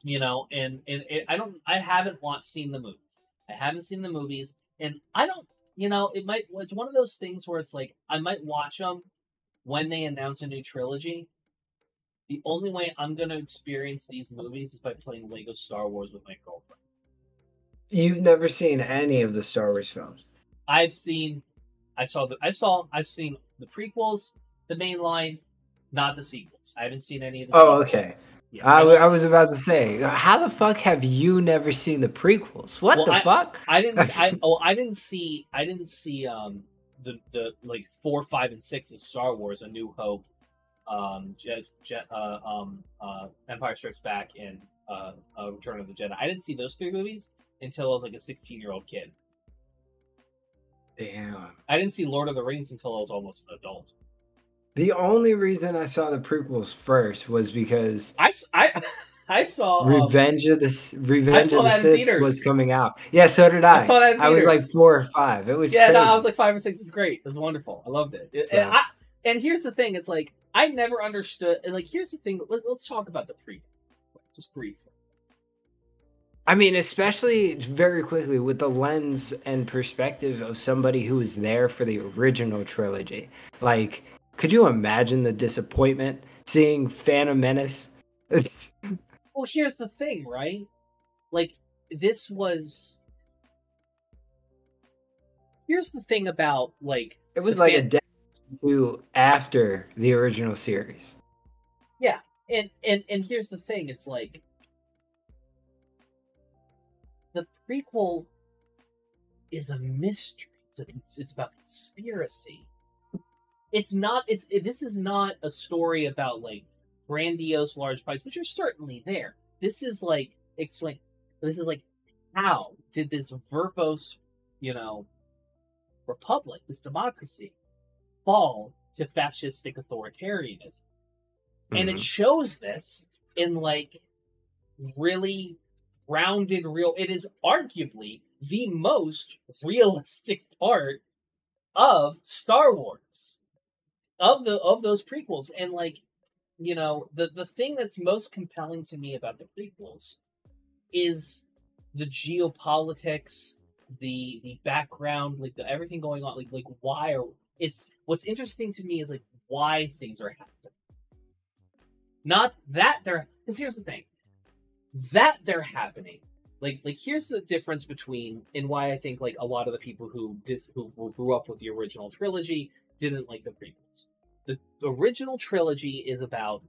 you know, and and, and I don't, I haven't want seen the movies. I haven't seen the movies, and I don't, you know, it might. It's one of those things where it's like I might watch them when they announce a new trilogy. The only way I'm going to experience these movies is by playing Lego Star Wars with my girlfriend. You've never seen any of the Star Wars films. I've seen, I saw the, I saw, I've seen the prequels, the main line, not the sequels. I haven't seen any of the. Oh, okay. Yeah, I, I was about to say, how the fuck have you never seen the prequels? What well, the I, fuck? I didn't. I oh, I didn't see. I didn't see um the the like four, five, and six of Star Wars: A New Hope. Um, Je Je uh, um, uh, Empire Strikes Back and uh, uh, Return of the Jedi. I didn't see those three movies until I was like a sixteen-year-old kid. Damn. I didn't see Lord of the Rings until I was almost an adult. The only reason I saw the prequels first was because I I, I saw Revenge um, of the Revenge of the Sith was coming out. Yeah, so did I. I saw that in I was like four or five. It was yeah, no, I was like five or six. It's great. It was wonderful. I loved it. it so. and, I, and here's the thing: it's like. I never understood, and like, here's the thing, let, let's talk about the prequel, just briefly. I mean, especially very quickly with the lens and perspective of somebody who was there for the original trilogy. Like, could you imagine the disappointment seeing Phantom Menace? Well, here's the thing, right? Like, this was... Here's the thing about, like... It was like a death. To after the original series. Yeah, and, and and here's the thing, it's like the prequel is a mystery. It's, a, it's, it's about conspiracy. It's not, it's it, this is not a story about like grandiose large bites, which are certainly there. This is like, explain, this is like, how did this verbose, you know, republic, this democracy, fall to fascistic authoritarianism? Mm-hmm. And it shows this in, like, really grounded, real... It is arguably the most realistic part of Star Wars. Of the of those prequels. And, like, you know, the, the thing that's most compelling to me about the prequels is the geopolitics, the the background, like, the everything going on. Like, like why are... It's... What's interesting to me is, like, why things are happening. Not that they're... Because here's the thing. That they're happening. Like, like here's the difference between... And why I think, like, a lot of the people who did, who grew up with the original trilogy didn't like the prequels. The, the original trilogy is about...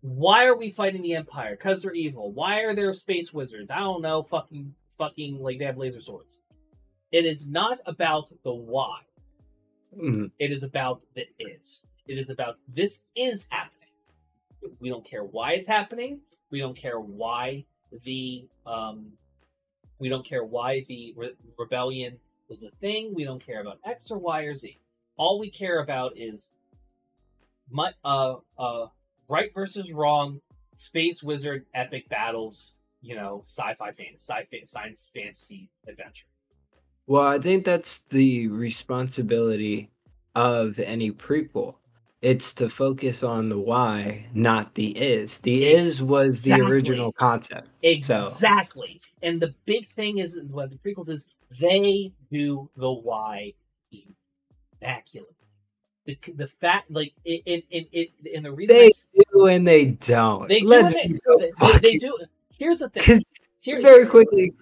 Why are we fighting the Empire? Because they're evil. Why are there space wizards? I don't know. Fucking... Fucking... Like, they have laser swords. It is not about the why. Mm-hmm. It is about the is. It is about this is happening. We don't care why it's happening. We don't care why the um, we don't care why the re rebellion is a thing. We don't care about X or Y or Z. All we care about is my, uh uh right versus wrong, space wizard epic battles. You know, sci-fi fantasy, sci-fi science fantasy adventure. Well, I think that's the responsibility of any prequel. It's to focus on the why, not the is. The exactly. is was the original concept. Exactly. So. And the big thing is, well, the prequels is they do the why immaculately. The, the fact, like, in it, it, it, it, and the reason they I, do and they don't. They do. Let's and they, so they, they, they do. Here's the thing. Because very quickly,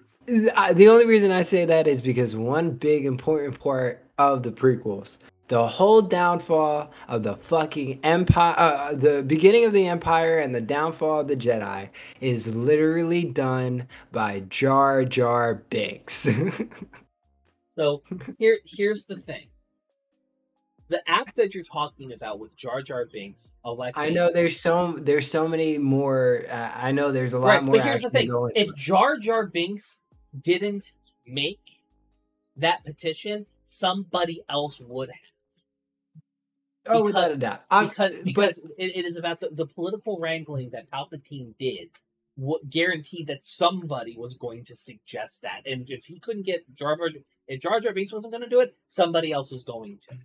I, the only reason I say that is because one big important part of the prequels. The whole downfall of the fucking Empire, uh, the beginning of the Empire and the downfall of the Jedi is literally done by Jar Jar Binks. So here, here's the thing. The app that you're talking about with Jar Jar Binks electing... I know there's so, there's so many more... Uh, I know there's a lot right, more... But here's the thing. If Jar Jar Binks didn't make that petition, somebody else would have. Because, oh, without a doubt. I, because because but, it, it is about the, the political wrangling that Palpatine did guaranteed that somebody was going to suggest that. And if he couldn't get Jar Jar... If Jar Jar Binks wasn't going to do it, somebody else was going to.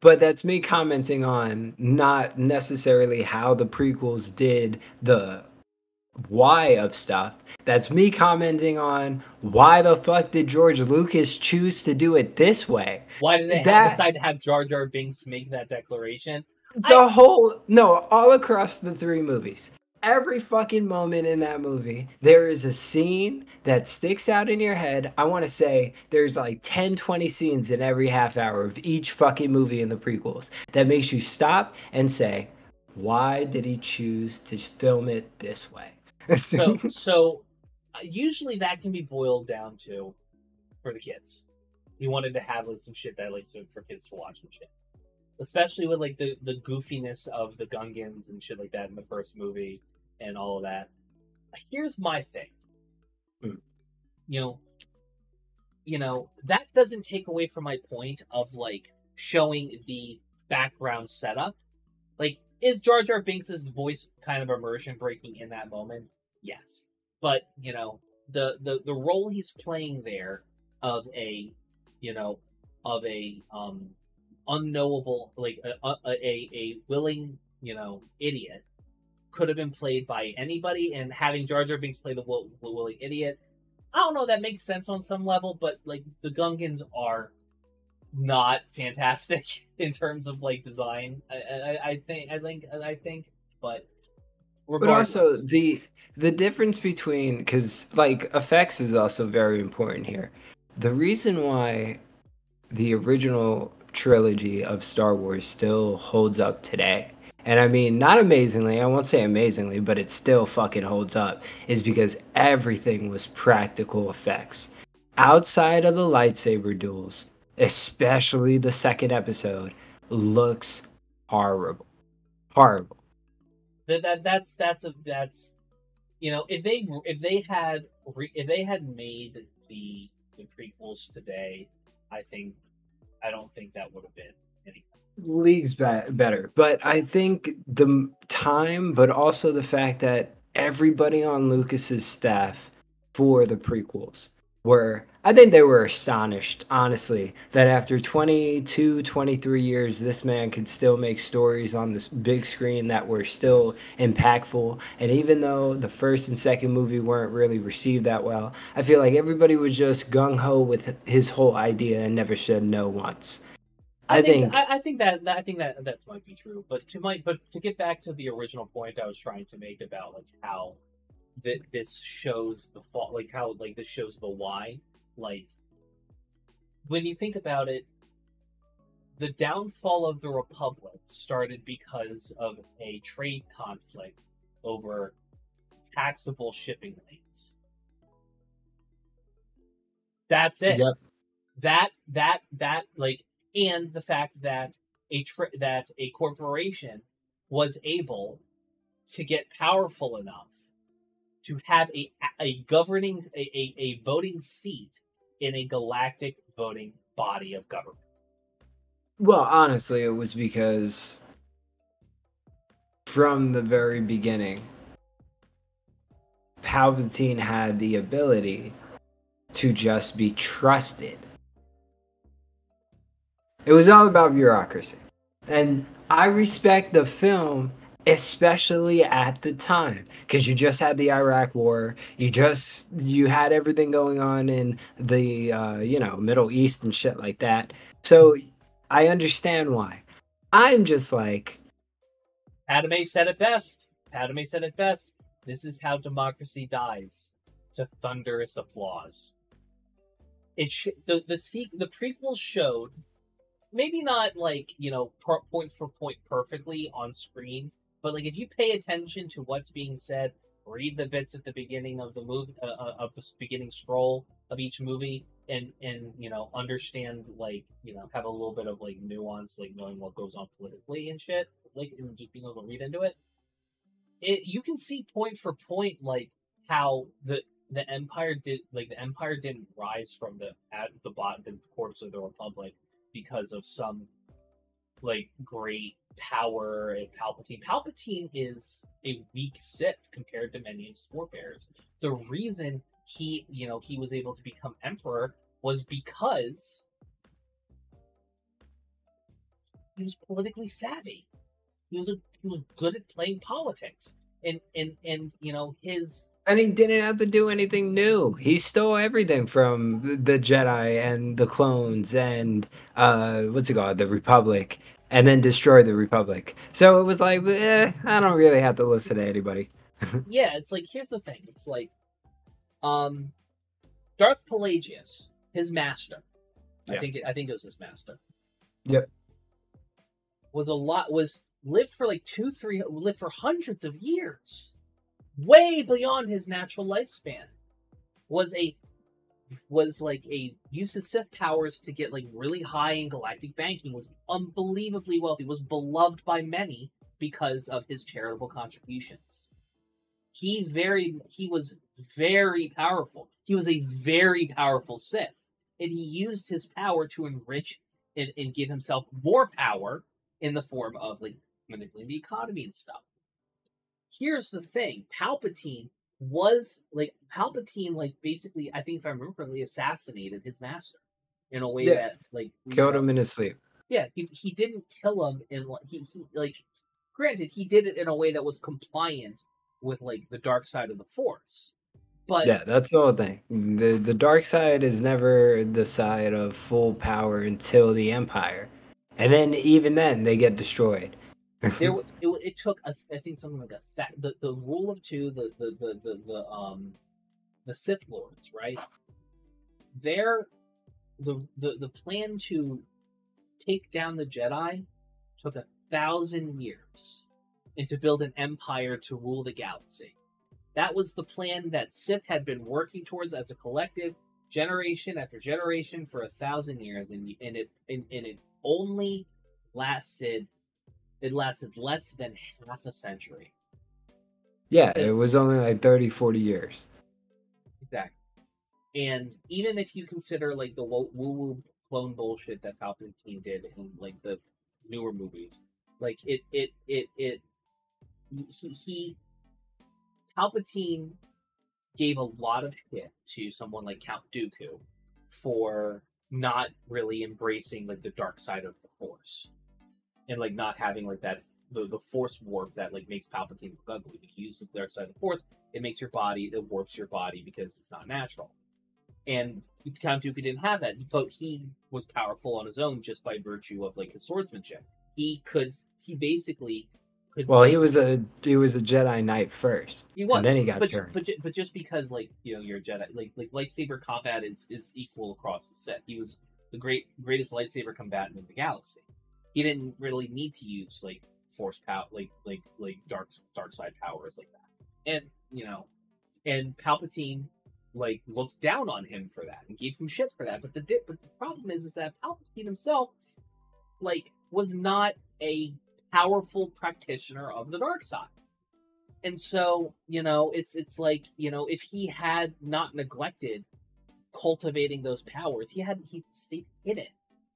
But that's me commenting on not necessarily how the prequels did the why of stuff. That's me commenting on why the fuck did George Lucas choose to do it this way? Why did they that, decide to have Jar Jar Binks make that declaration? The I, whole, no, all across the three movies. Every fucking moment in that movie, there is a scene that sticks out in your head. I want to say there's like ten, twenty scenes in every half hour of each fucking movie in the prequels that makes you stop and say, why did he choose to film it this way? so, so uh, usually that can be boiled down to for the kids. He wanted to have like some shit that like so for kids to watch and shit, especially with like the the goofiness of the Gungans and shit like that in the first movie and all of that. Here's my thing, mm. you know, you know that doesn't take away from my point of like showing the background setup. Like, is Jar Jar Binks's voice kind of immersion breaking in that moment? Yes, but you know the the the role he's playing there of a you know of a um unknowable like a a, a a willing you know idiot could have been played by anybody, and having Jar Jar Binks play the will, willing idiot, I don't know, that makes sense on some level, but like the Gungans are not fantastic in terms of like design. I I, I think I think I think, but regardless. But also the the difference between, because like effects is also very important here. The reason why the original trilogy of Star Wars still holds up today, and I mean not amazingly, I won't say amazingly, but it still fucking holds up, is because everything was practical effects outside of the lightsaber duels. Especially the second episode looks horrible, horrible. That, that that's that's a that's, you know, if they if they had re, if they had made the the prequels today, I think I don't think that would have been any leagues be better. But I think the time, but also the fact that everybody on Lucas's staff for the prequels were, I think they were astonished, honestly, that after twenty-two, twenty-three years, this man could still make stories on this big screen that were still impactful. And even though the first and second movie weren't really received that well, I feel like everybody was just gung-ho with his whole idea and never said no once. I, I think, think I, I think that I think that that might be true, but to my but to get back to the original point I was trying to make about like how that this shows the fault, like how like this shows the why. Like when you think about it, the downfall of the Republic started because of a trade conflict over taxable shipping lanes. That's it. Yep. That that that like. And the fact that a tri that a corporation was able to get powerful enough to have a a governing a, a, a voting seat in a galactic voting body of government. Well, honestly, it was because from the very beginning, Palpatine had the ability to just be trusted. It was all about bureaucracy. And I respect the film, especially at the time, because you just had the Iraq War. You just, you had everything going on in the, uh, you know, Middle East and shit like that. So I understand why. I'm just like... Padme said it best. Padme said it best. This is how democracy dies. To thunderous applause. It sh the, the, the prequels showed... Maybe not, like, you know, point for point perfectly on screen, but, like, if you pay attention to what's being said, read the bits at the beginning of the movie, uh, of the beginning scroll of each movie, and, and, you know, understand, like, you know, have a little bit of, like, nuance, like, knowing what goes on politically and shit, like, and just being able to read into it, it you can see point for point, like, how the... The Empire did, like, the Empire didn't rise from the, at the bottom, the corpse of the Republic, because of some, like, great power and Palpatine. Palpatine is a weak Sith compared to many of his forebears. The reason he, you know, he was able to become Emperor was because he was politically savvy. He was a, he was good at playing politics, and and and you know his. And he didn't have to do anything new. He stole everything from the Jedi and the clones and uh, what's it called, the Republic, and then destroyed the Republic. So it was like, eh, I don't really have to listen to anybody. Yeah, it's like, here's the thing. It's like, um, Darth Pelagius, his master. Yeah. I think it, I think it was his master. Yep. Was a lot was. lived for like two, three, lived for hundreds of years, way beyond his natural lifespan, was a, was like a, used his Sith powers to get like really high in galactic banking, was unbelievably wealthy, was beloved by many because of his charitable contributions. He very, he was very powerful. He was a very powerful Sith, and he used his power to enrich and, and give himself more power in the form of like, manipulating the economy and stuff. Here's the thing. Palpatine was like Palpatine like basically, I think if I remember correctly, assassinated his master in a way yeah. that like killed him in his sleep. Yeah, he, he didn't kill him in he, he like granted he did it in a way that was compliant with like the dark side of the Force. But yeah, that's the whole thing. The the dark side is never the side of full power until the Empire. And then even then they get destroyed. There, it, it took a, I think something like a th the the rule of two, the the, the the the um the Sith Lords, right? Their the the the plan to take down the Jedi took a thousand years, and to build an empire to rule the galaxy. That was the plan that Sith had been working towards as a collective, generation after generation, for a thousand years, and and it and, and it. only lasted it lasted less than half a century. Yeah, it was only like thirty, forty years. Exactly. And even if you consider like the woo-woo clone bullshit that Palpatine did in like the newer movies. Like it, it, it, it. He, he Palpatine gave a lot of shit to someone like Count Dooku for not really embracing like the dark side of the Force, and like not having like that the the Force warp that like makes Palpatine look ugly. When you use the dark side of the Force, it makes your body, it warps your body because it's not natural. And Count Dooku didn't have that. He felt he was powerful on his own just by virtue of like his swordsmanship. He could, he basically could. Well, he was a he was a Jedi Knight first. He was, and then he got but, turned. But but just because like you know you're a Jedi, like like lightsaber combat is is equal across the set. He was the great greatest lightsaber combatant in the galaxy. He didn't really need to use like force power, like like like dark dark side powers like that. And you know, and Palpatine like looked down on him for that and gave him shit for that. But the dip, but the problem is, is that Palpatine himself, like, was not a powerful practitioner of the dark side. And so, you know, it's it's like, you know, if he had not neglected cultivating those powers, he had he stayed hidden.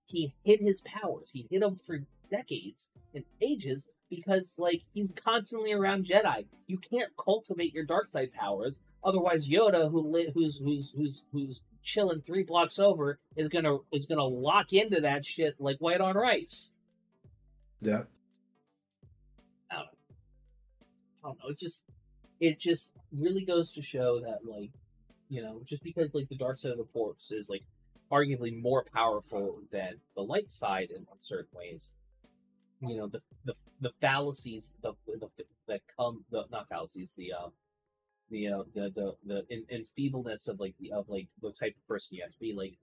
He hid his powers. He hid them for decades and ages because, like, he's constantly around Jedi. You can't cultivate your dark side powers. Otherwise, Yoda, who lit, who's who's who's who's chilling three blocks over, is gonna is gonna lock into that shit like white on rice. Yeah. I don't know. I don't know. It's just, it just really goes to show that, like, you know, just because like the dark side of the Force is like arguably more powerful than the light side in certain ways, you know, the the the fallacies the, the, the that come the not fallacies the um. Uh, The, uh, the the the in, in feebleness of like the of like the type of person you have to be. Like,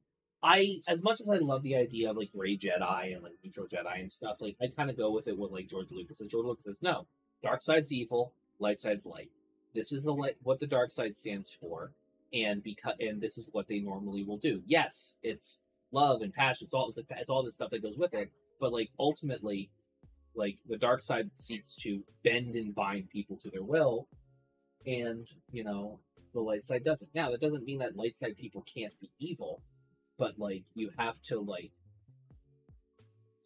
I, as much as I love the idea of like Gray Jedi and like neutral Jedi and stuff, like I kind of go with it with like George Lucas. And George Lucas says, no, dark side's evil, light side's light. This is the light, what the dark side stands for, and because and this is what they normally will do. Yes, it's love and passion. It's all it's all this stuff that goes with it. But like ultimately, like the dark side seeks to bend and bind people to their will. And, you know, the light side doesn't. Now, that doesn't mean that light side people can't be evil, but, like, you have to, like...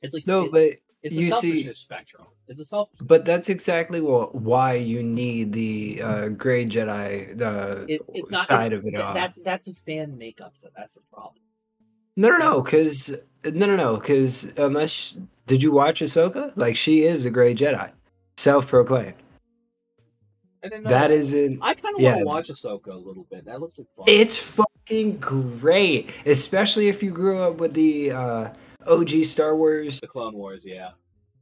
It's like... No, it, but it's a selfishness see, spectrum. It's a selfish. But spectrum. That's exactly what, why you need the uh, Gray Jedi the it, it's not, side it, of it all. That's, that's a fan makeup, though. That's the problem. No, no, that's no, because... No, no, no, because unless... Did you watch Ahsoka? Like, she is a Gray Jedi. Self-proclaimed. That, that isn't. I kind of yeah. want to watch Ahsoka a little bit. That looks like fun. It's fucking great, especially if you grew up with the uh, O G Star Wars, the Clone Wars. Yeah,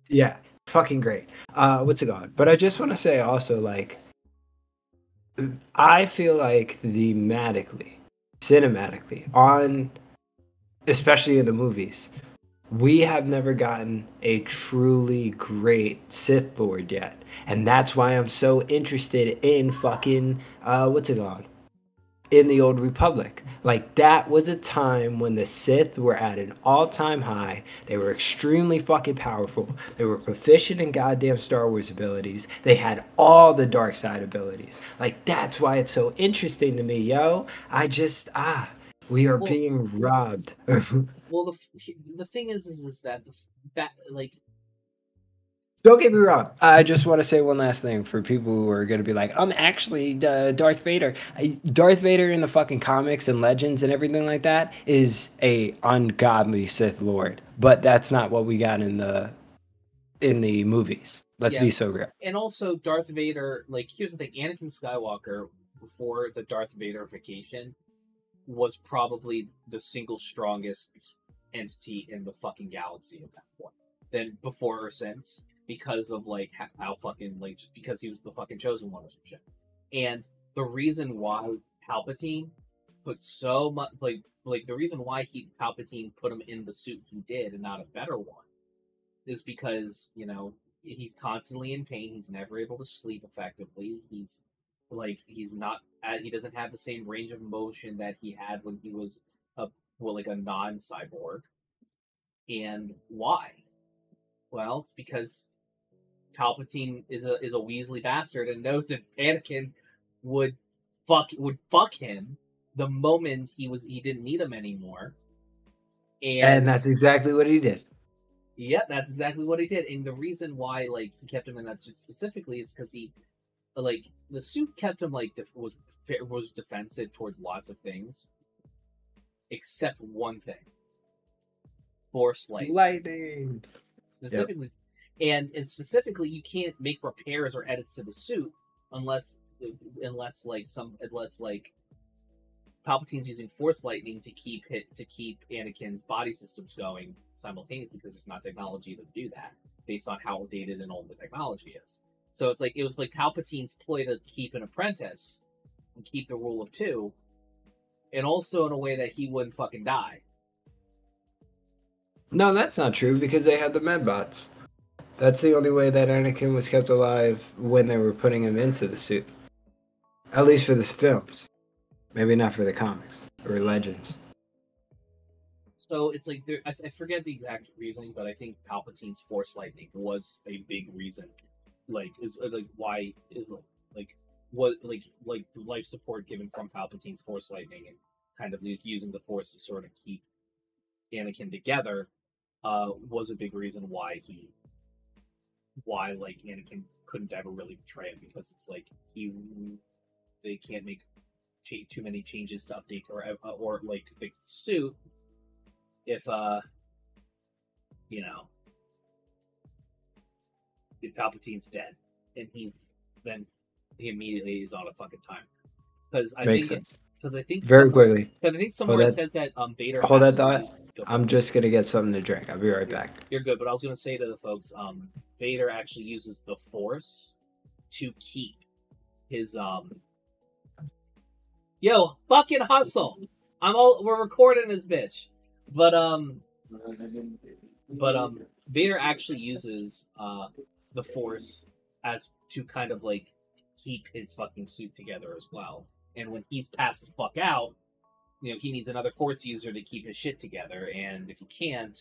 yeah, fucking great. Uh, what's it called? But I just want to say also, like, I feel like thematically, cinematically, on especially in the movies, we have never gotten a truly great Sith Lord yet. And that's why I'm so interested in fucking, uh, what's it called? In the Old Republic. Like, that was a time when the Sith were at an all-time high. They were extremely fucking powerful. They were proficient in goddamn Star Wars abilities. They had all the dark side abilities. Like, that's why it's so interesting to me, yo. I just, ah, we are well, being robbed. Well, the, the thing is, is, is that, the, that, like... Don't get me wrong. I just want to say one last thing for people who are going to be like, I'm actually uh, Darth Vader. I, Darth Vader in the fucking comics and legends and everything like that is a ungodly Sith Lord. But that's not what we got in the in the movies. Let's yeah. be so real. And also Darth Vader, like, here's the thing. Anakin Skywalker, before the Darth Vaderification, was probably the single strongest entity in the fucking galaxy at that point. Then before or since. Because of, like, how fucking, like, because he was the fucking chosen one or some shit. And the reason why Palpatine put so much, like, like, the reason why he, Palpatine put him in the suit he did and not a better one is because, you know, he's constantly in pain. He's never able to sleep effectively. He's, like, he's not, he doesn't have the same range of motion that he had when he was, a well, like, a non-cyborg. And why? Well, it's because Palpatine is a is a Weasley bastard and knows that Anakin would fuck would fuck him the moment he was he didn't need him anymore, and, and that's exactly what he did. Yep, that's exactly what he did. And the reason why, like, he kept him in that suit specifically is because he, like, the suit kept him, like, def was, was defensive towards lots of things. Except one thing. Force lightning. Lightning! Specifically. Yep. And, and specifically, you can't make repairs or edits to the suit unless, unless like, some, unless, like, Palpatine's using Force Lightning to keep hit to keep Anakin's body systems going simultaneously, because there's not technology to do that based on how dated and old the technology is. So it's like, it was like Palpatine's ploy to keep an apprentice and keep the rule of two, and also in a way that he wouldn't fucking die. No, that's not true, because they had the medbots. That's the only way that Anakin was kept alive when they were putting him into the suit, at least for the films. Maybe not for the comics or legends. So it's like, there, I, I forget the exact reasoning, but I think Palpatine's Force Lightning was a big reason, like, is like why, is, like, what, like, like the life support given from Palpatine's Force Lightning and kind of like using the Force to sort of keep Anakin together, uh, was a big reason why he, why like Anakin couldn't ever really betray him, because it's like he, they can't make too many changes to update or or like fix the suit if uh you know if Palpatine's dead, and he's then he immediately is on a fucking timer, because I Makes think because I think very quickly because I think somewhere it says that um Vader hold that thought. I'm just gonna get something to drink. I'll be right back. You're good, but I was gonna say to the folks, um Vader actually uses the Force to keep his um. Yo, fucking hustle! I'm all we're recording this bitch, but um, but um, Vader actually uses uh the Force as to kind of like keep his fucking suit together as well. And when he's passed the fuck out, you know, he needs another Force user to keep his shit together. And if he can't,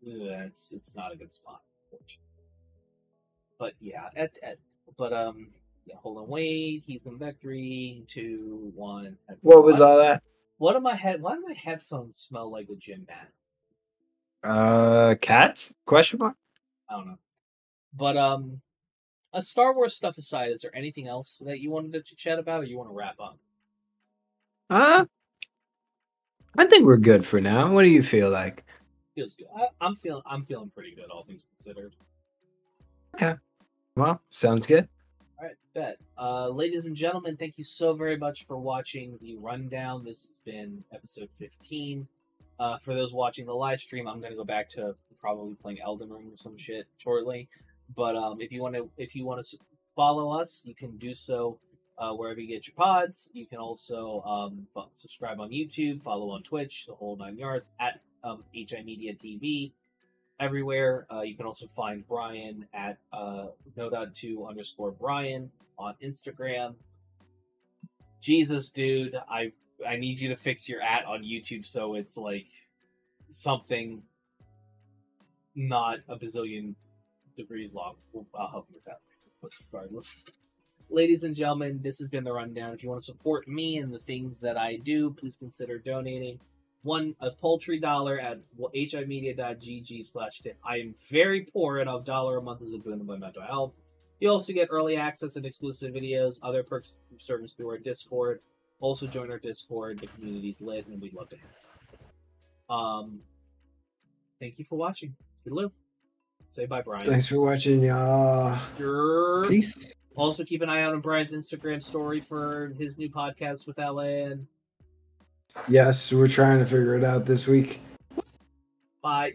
it's it's not a good spot, unfortunately. But yeah, at at but um. Yeah, hold on, wait. He's going back. Three, two, one. What was all that? What am I head? Why do my headphones smell like a gym mat? Uh, cats? Question mark. I don't know. But um, a Star Wars stuff aside, is there anything else that you wanted to chat about, or you want to wrap up? Uh, I think we're good for now. What do you feel like? Feels good. I, I'm feeling. I'm feeling pretty good, all things considered. Okay. Well, sounds good. All right, bet. Uh, ladies and gentlemen, thank you so very much for watching The Rundown. This has been episode fifteen. Uh, for those watching the live stream, I'm going to go back to probably playing Elden Ring or some shit shortly. But um, if you want to if you want to follow us, you can do so uh, wherever you get your pods. You can also um, subscribe on YouTube, follow on Twitch, the whole nine yards, at um, H I Media T V. Everywhere. Uh, you can also find Brian at uh, no dot two underscore Brian on Instagram. Jesus, dude, I I need you to fix your at on YouTube so it's like something not a bazillion degrees long. I'll help you with that regardless. Ladies and gentlemen, this has been The Rundown. If you want to support me and the things that I do, please consider donating. One a paltry dollar at h i media dot g g slash tip. I am very poor, and a dollar a month is a boon to my mental health. You also get early access and exclusive videos, other perks and service through our Discord. Also join our Discord. The community's lit, and we'd love to have you. Um, thank you for watching. Toodaloo. Say bye, Brian. Thanks for watching, y'all. Sure. Peace. Also keep an eye out on Brian's Instagram story for his new podcast with Alan. Yes, we're trying to figure it out this week. Bye.